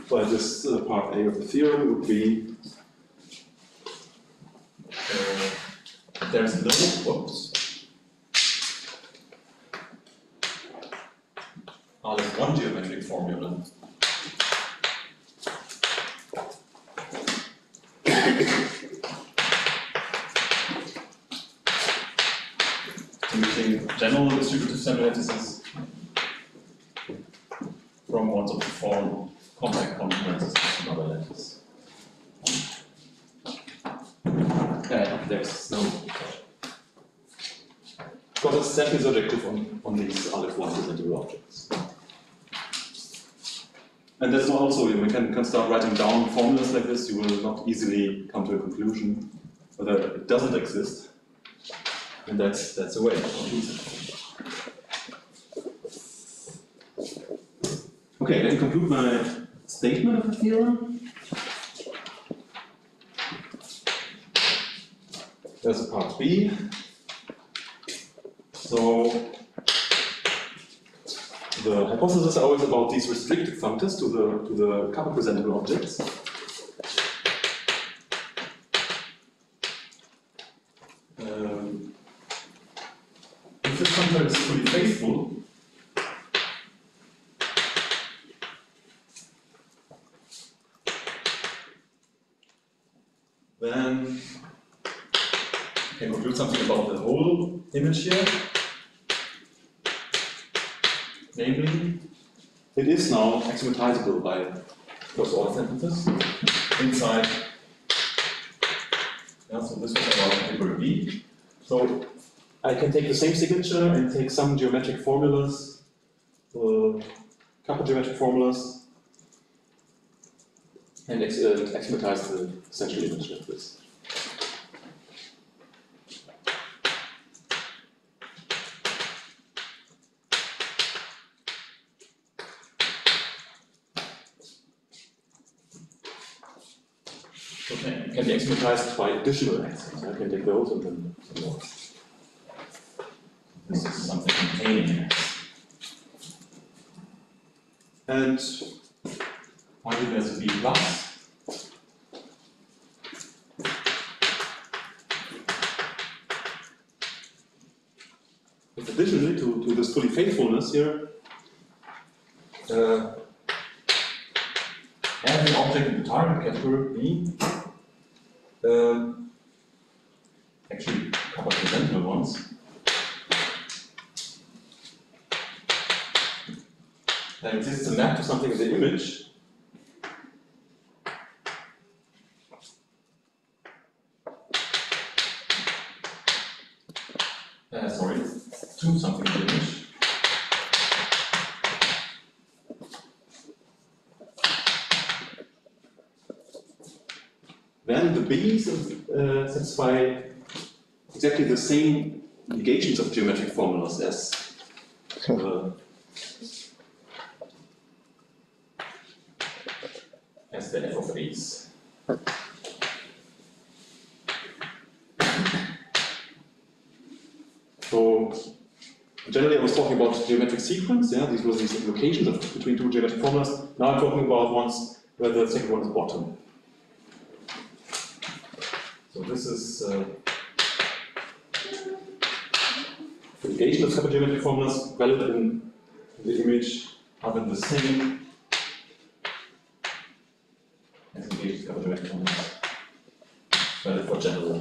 by this part A of the theorem would be there's no Aleph 1 geometric formula using general distributive semi-lattices from ones of the form compact complements of another lattice. There's no, because it's simply surjective on these Aleph 1 representative objects. And that's not also, we can start writing down formulas like this, you will not easily come to a conclusion whether it doesn't exist. And that's a way. Okay, then conclude my statement of the theorem. There's a part B. So the hypotheses are always about these restricted functors to the couple presentable objects. If the functor is fully faithful, then I can conclude something about the whole image here. Namely, it is now axiomatizable by first order sentences inside. Yeah, so this was about category B. So I can take the same signature and take some geometric formulas, couple geometric formulas, and axiomatize the central image like this. Can be axiomatized by additional axioms. I can take those and then some more. This is something containing an axiom. And finally, there's a B plus. But additionally to this fully faithfulness here, every object in the target category B. Actually, a couple of presentable ones. There exists a map to something in the image to something in the image B's satisfy exactly the same negations of geometric formulas as as the f of A's. So generally, I was talking about geometric sequence. Yeah, these were these locations of between two geometric formulas. Now I'm talking about ones where the second one is bottom. So this is the negation of couple geometric formulas valid in the image are the same as the negation of couple geometric formulas valid for general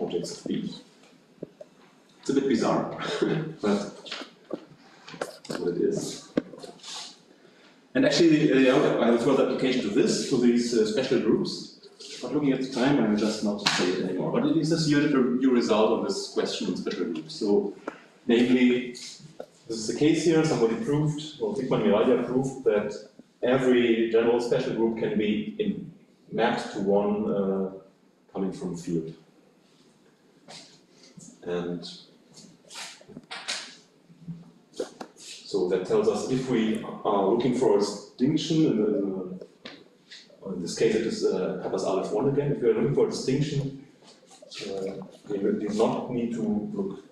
objects of B. It's a bit bizarre, but that's what it is. And actually, I have a further application to this, to these special groups. But looking at the time, I'm just not to say it anymore. But it is this new result on this question on special groups. So, namely, this is the case here. Somebody proved, or Dickmann Miraja proved, that every general special group can be mapped to one coming from field. And so that tells us if we are looking for a distinction in the in this case, it is Kappa's Aleph 1 again. If we are looking for a distinction they did not need to look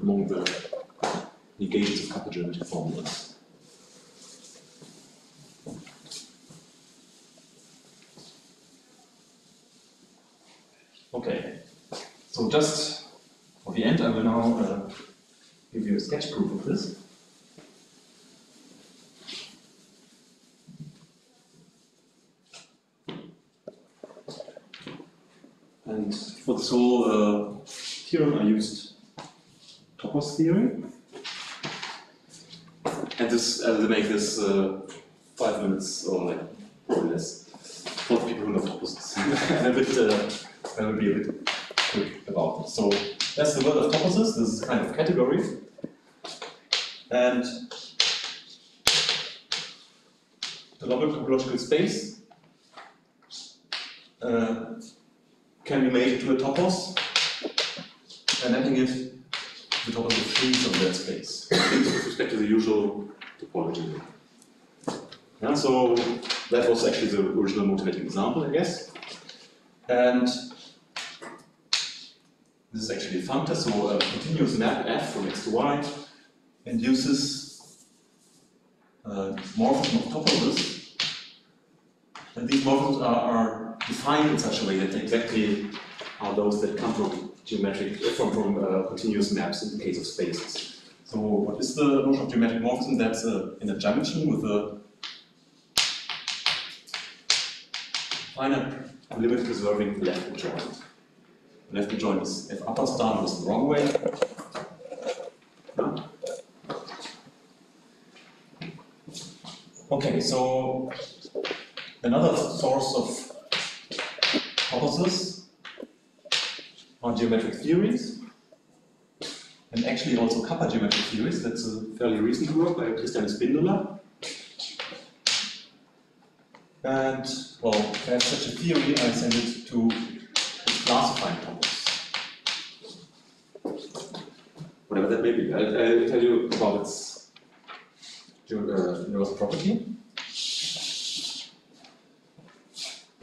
among the negates of k-geometric formulas. Okay, so just for the end, I will now give you a sketch proof of this. And for this whole theorem, I used Topos theory. And this, they make this 5 minutes or like probably less for the people who know Topos. And I will be a bit quick about this. So that's the world of toposes. This is a kind of category. And the topological space can be made into a topos, and mapping it to the topos of trees of that space with respect to the usual topology. Yeah, so that was actually the original motivating example, I guess. And this is actually a functor, so a continuous map f from x to y induces morphism of toposes. And these morphisms are defined in such a way that they exactly are those that come from geometric continuous maps in the case of spaces. So what is the notion of geometric morphism? That's in a junction with a finite limit preserving the left adjoint. The left adjoint is if upper star was the wrong way. No? Okay, so another source of toposes are geometric theories, and actually also kappa geometric theories. That's a fairly recent work by Christian Spindler. And, well, I have such a theory, I send it to this classifying topos. Whatever that may be. I'll tell you about its universal property.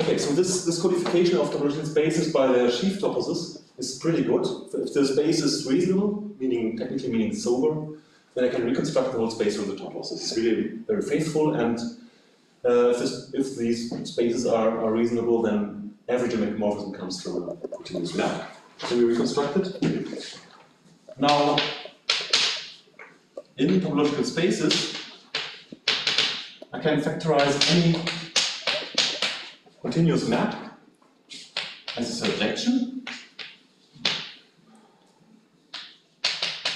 Okay, so this codification of topological spaces by the sheaf toposes is pretty good. If the space is reasonable, meaning technically meaning sober, then I can reconstruct the whole space from the toposes. It's really very faithful, and if these spaces are reasonable, then every geometric morphism comes from a continuous map. Can we reconstruct it? Now, in topological spaces, I can factorize any continuous map as a surjection.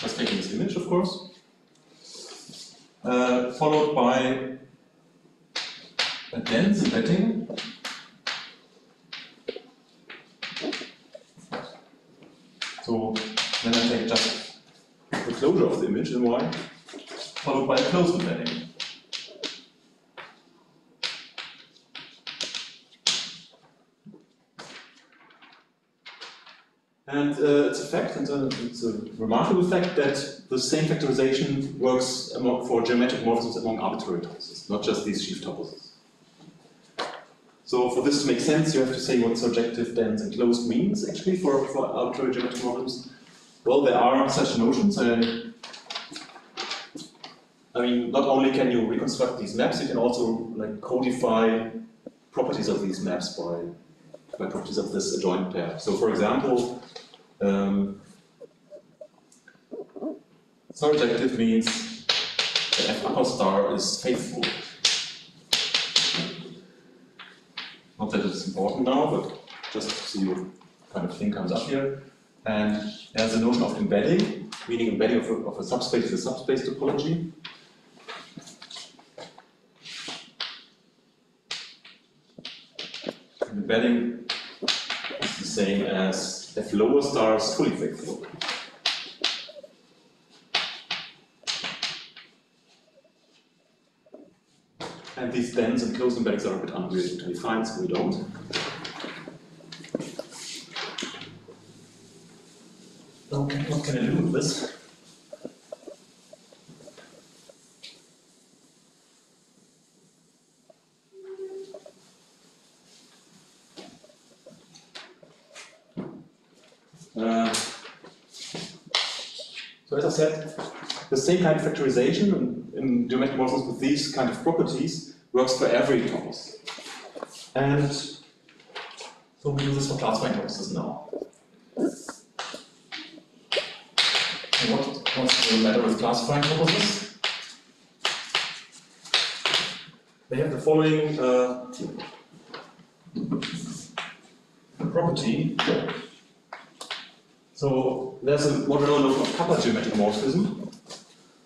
Just taking this image, of course, followed by a dense embedding . So then I take just the closure of the image in Y, followed by a closed embedding. And it's a fact, and it's a remarkable fact, that the same factorization works for geometric morphisms among arbitrary toposes, not just these sheaf toposes. So for this to make sense, you have to say what surjective, dense, and closed means, actually, for arbitrary geometric morphisms. Well, there are such notions. I mean, not only can you reconstruct these maps, you can also like codify properties of these maps by properties of this adjoint pair. So for example, surjective means that f upper star is faithful. Not that it's important now, but just to see what kind of thing comes up here. And there's a notion of embedding, meaning embedding of a subspace is a subspace topology. And embedding is the same as if lower star is fully faithful. And these dense and closed embeddings are a bit unrealistically fine, so we don't. Okay, what can I do with this? So as I said, the same kind of factorization in geometric models with these kind of properties works for every torus. And so we use this for classifying toruses now. And what's the matter with classifying toruses? They have the following property. So there's a more general notion of kappa geometric morphism.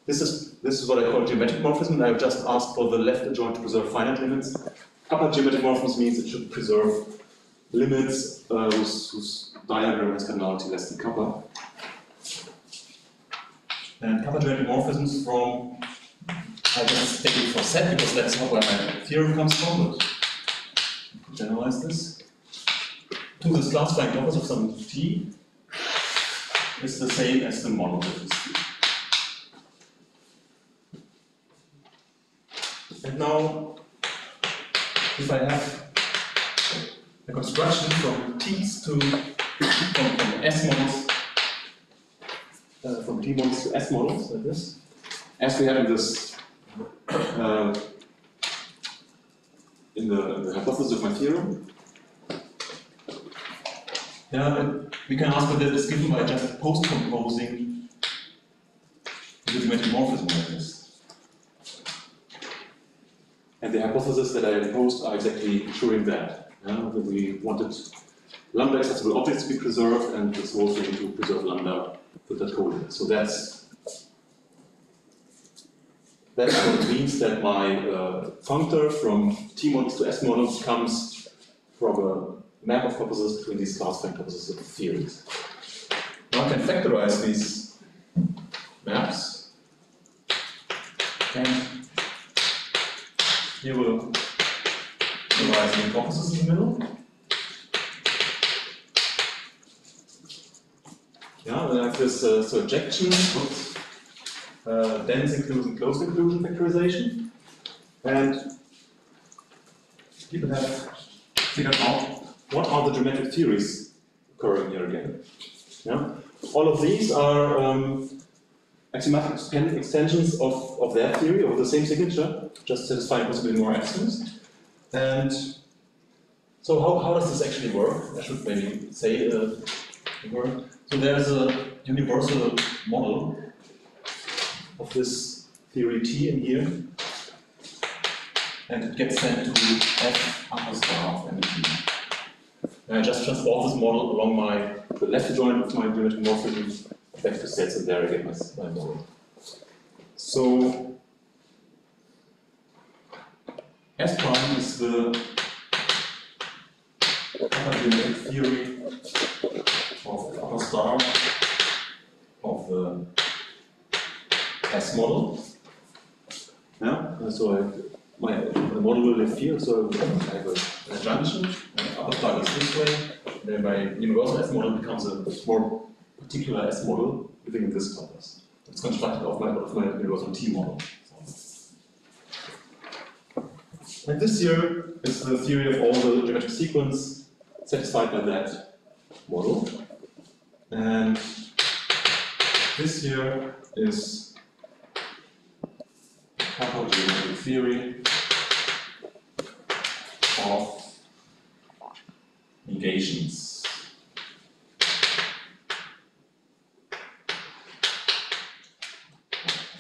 This is what I call geometric morphism, and I've just asked for the left adjoint to preserve finite limits. Kappa geometric morphism means it should preserve limits whose diagram has cardinality less than kappa. And kappa geometric morphisms from, I just take it for set because that's not where my theorem comes from, but I can generalize this to this classifying torus of some T. Is the same as the model. And now, if I have a construction from T's to from S models, from T models to S models, like this, as we had in this in the hypothesis of my theorem. Yeah, we can ask whether it's given by just post-composing the geometric morphism like this. And the hypotheses that I imposed are exactly ensuring that. Yeah? We wanted lambda accessible objects to be preserved and this whole thing to preserve lambda with that whole. So that's what it means that my functor from T models to S models comes from a map of properties between these classifying properties of theories. Now I can factorize these maps, and here we'll realize the properties in the middle. Yeah, we have this surjection with dense inclusion, closed inclusion factorization, and people have figured out what are the geometric theories occurring here again. Yeah? All of these are axiomatic extensions of their theory, of the same signature, just satisfying possibly more axioms. And so how does this actually work? I should maybe say it works. So there's a universal model of this theory T in here, and it gets sent to F upper star of MT. And I just transform this model along the left adjoint of my geometric morphism back to sets, and there I get my model. So S prime is the upper geometric theory of the upper star of the S model. Yeah? So my model will live here, so I have a junction. Upper star is this way, and then my universal S model becomes a more particular S model living in this torus. It's constructed off my universal T model. And this here is the theory of all the geometric sequence satisfied by that model. And this here is kappa geometric theory of negations.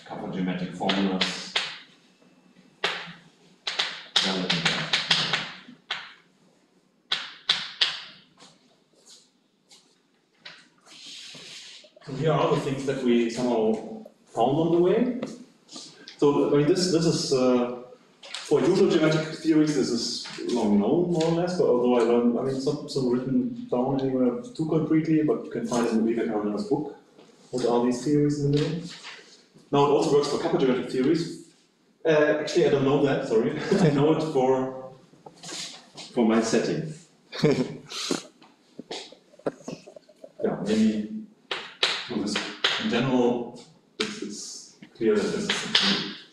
Kappa geometric formulas. So here are the things that we somehow found on the way. So I mean, this is for usual geometric theories, this is long known, more or less, but although I learned, I mean, it's not so written down anywhere too concretely, but you can find it in Hugo Mariano's book. What are these theories in the middle? Now, it also works for kappa geometric theories. Actually, I don't know that, sorry. I know it for my setting. Yeah, maybe for this. In general, it's clear that this is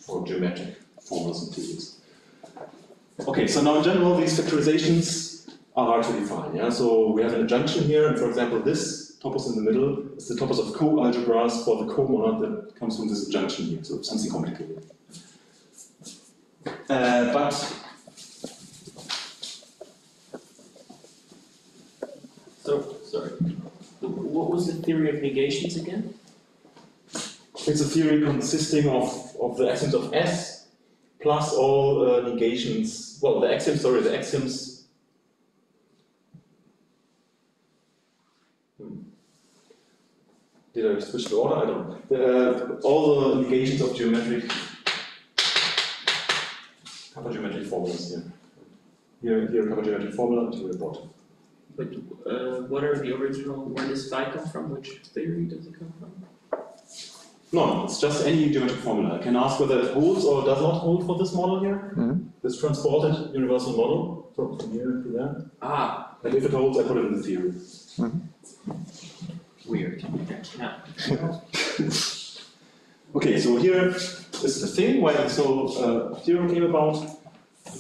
for geometric formulas and theories. Okay, so now in general, these factorizations are hard to define. Yeah? So we have an adjunction here, and for example, this topos in the middle is the topos of co-algebras for the comonad that comes from this junction here, so something complicated. Sorry, what was the theory of negations again? It's a theory consisting of the axioms of S plus all negations, well, the axioms, sorry, the axioms. Did I switch the order? I don't know. All the negations of Kappa geometric formulas here. Here Kappa geometric formula to report. But what are the original? Where does phi come from? Which theory does it come from? No, it's just any geometric formula. I can ask whether it holds or does not hold for this model here. Mm-hmm. This transported universal model from here to there. And if it holds, I put it in the theory. Mm-hmm. Weird. Yeah. Okay, so here is the thing where theorem came about.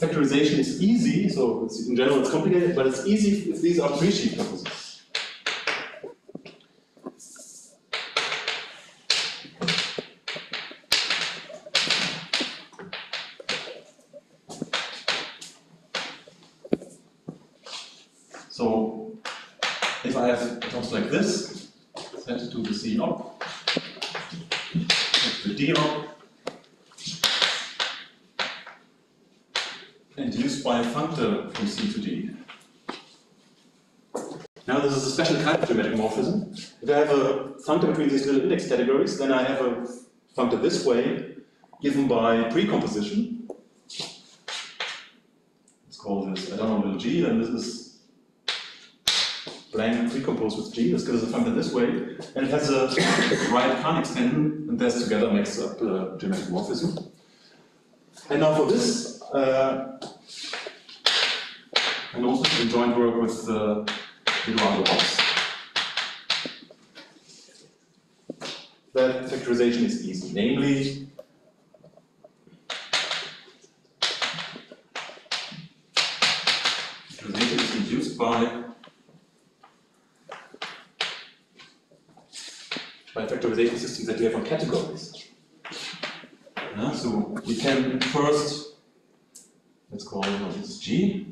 Factorization is easy, so in general it's complicated, but it's easy if these are Vichy composites. So if I have terms like this, set to the C op, the D op, and used by a functor from C to D. Now this is a special kind of geometric morphism. If I have a functor between these little index categories, then I have a functor this way, given by precomposition. Let's call this, I don't know, little g, and this is blank precomposed with G, this gives us a function this way, and it has a right Kahn extension, and this together makes up the geometric morphism. And now for this, and also in joint work with Eduardo Hobs, that factorization is easy, namely, factorization is induced by factorization systems that we have on categories. Yeah, so we can first, let's call this G,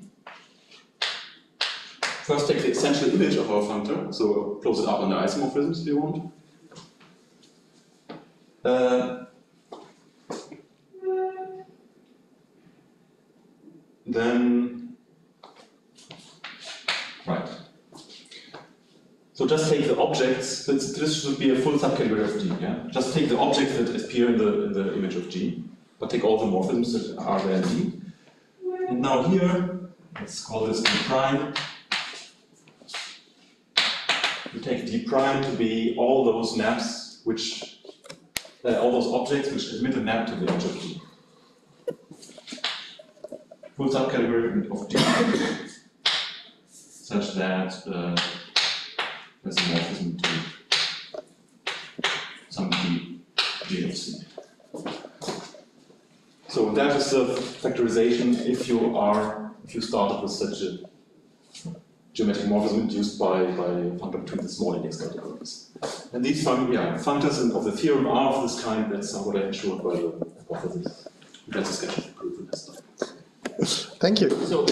first take the essential image of our functor, so close it up on the isomorphisms if you want. So just take the objects. This should be a full subcategory of G. Yeah? Just take the objects that appear in the image of G, but take all the morphisms that are there in G. And now here, let's call this D prime. We take D prime to be all those maps, which all those objects which admit a map to the object G. Full subcategory of G, such that. As a morphism to some G of C. So that is the factorization if you started with such a geometric morphism induced by functor between the small index categories. And these functors of the theorem are of this kind. That's what I ensured by the hypothesis. That's a sketch of proof next time. Thank you. So,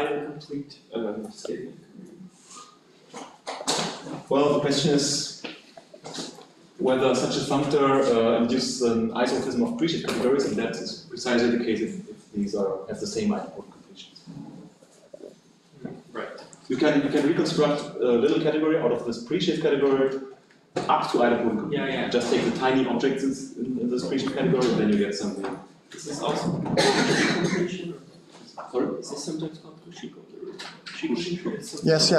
complete statement. Well, the question is whether such a functor induces an isomorphism of Cauchy categories, and that is precisely the case if these have the same eigenmode completions. Right. You can reconstruct a little category out of this pre-shift category up to eigenmode completion. Yeah. Just take the tiny objects in this pre-shift category, and then you get something. This is also completion. Sorry? Is this sometimes called Cauchy completion? Yes,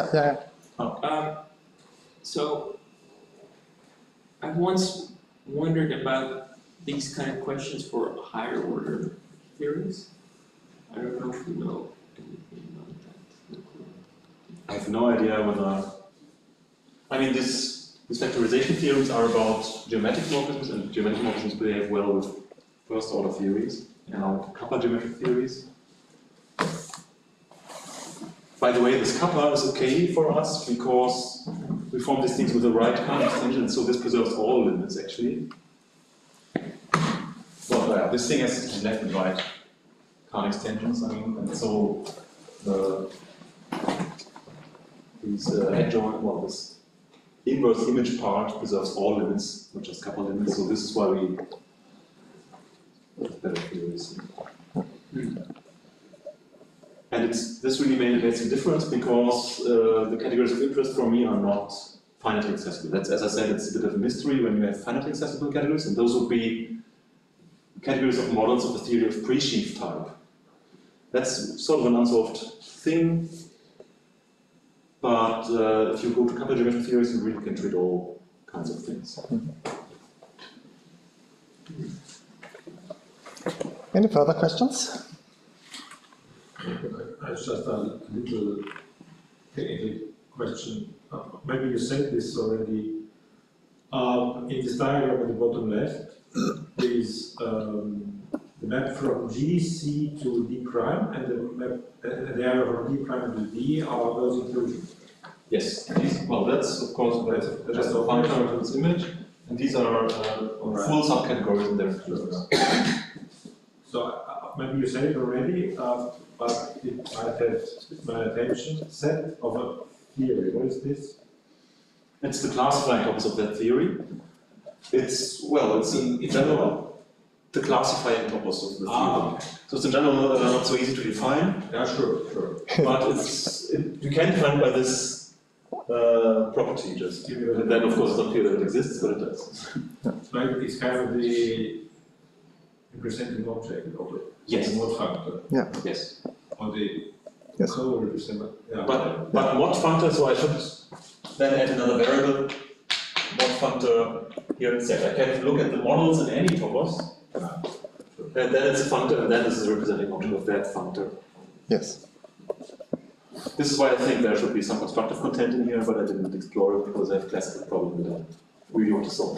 so, I've once wondered about these kind of questions for higher order theories. I don't know if you know anything about that. I have no idea whether... I mean, these factorization theorems are about geometric morphisms, and geometric morphisms behave well with first order theories, and now Kappa geometric theories. By the way, this kappa is okay for us because we form these things with the right kind of tangent, so this preserves all limits actually. Well, this thing has left and right Carnix tangents, I mean, and so this inverse image part preserves all limits, not just couple limits, so this is why we have better theories. And this really makes a difference because the categories of interest for me are not finitely accessible. That's, as I said, it's a bit of a mystery when you have finitely accessible categories, and those would be categories of models of the theory of pre-sheaf type. That's sort of an unsolved thing, but if you go to couple dimensional theories, you really can treat all kinds of things. Any further questions? It's just a little technical question. Maybe you said this already. In this diagram at the bottom left, there is the map from GC to D prime, and the map the area from D prime to D are those inclusions. Yes. These, well, that's of course that's just a function of this image, and these are full subcategories in their inclusions. So maybe you said it already, but it might have my attention. Set of a theory. What is this? It's the classifying corpus of that theory. It's, well, it's in general the classifying corpus of the theory. So it's in general not so easy to define. Yeah, sure. But you can define by this property, just. And then, of course, it's not clear that it exists, but it does. It's like it's kind of the representing object of it. Yes. What factor? Yeah. Yes. Or the yes. Color representative. Yeah. But what factor? So I should then add another variable, mod functor here instead. I can look at the models in any topos, and then it's a functor, and then this is a representing object of that functor. Yes. This is why I think there should be some constructive content in here, but I didn't explore it because I have a classical problem that I really want to solve.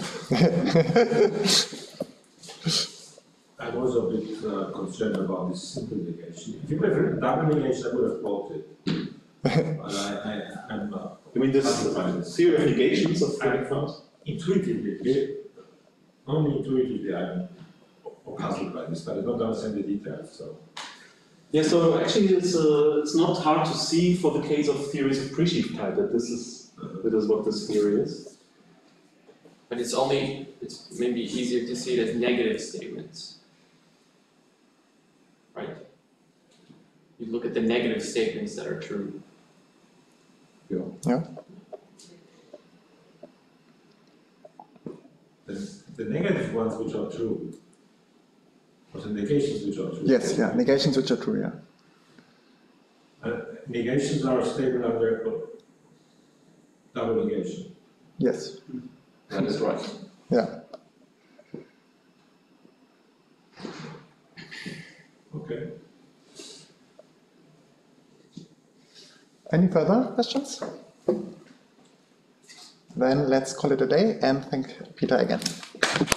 I was a bit concerned about this simple negation. If you would have written double negation, I would have bought it. But I'm you mean this theory of negations of fractals? Intuitively, only intuitively I'm puzzled by this, but I don't understand the details. So. Yeah, so actually it's not hard to see for the case of theories of pre-sheaf type that this is what this theory is. But it's maybe easier to see it as negative statements. Right? You look at the negative statements that are true. Yeah. The negative ones which are true. Or the negations which are true. Yes, yeah, negations which are true, yeah. Negations are stable under double negation. Yes. That is right. Yeah. Okay. Any further questions? Then let's call it a day and thank Peter again.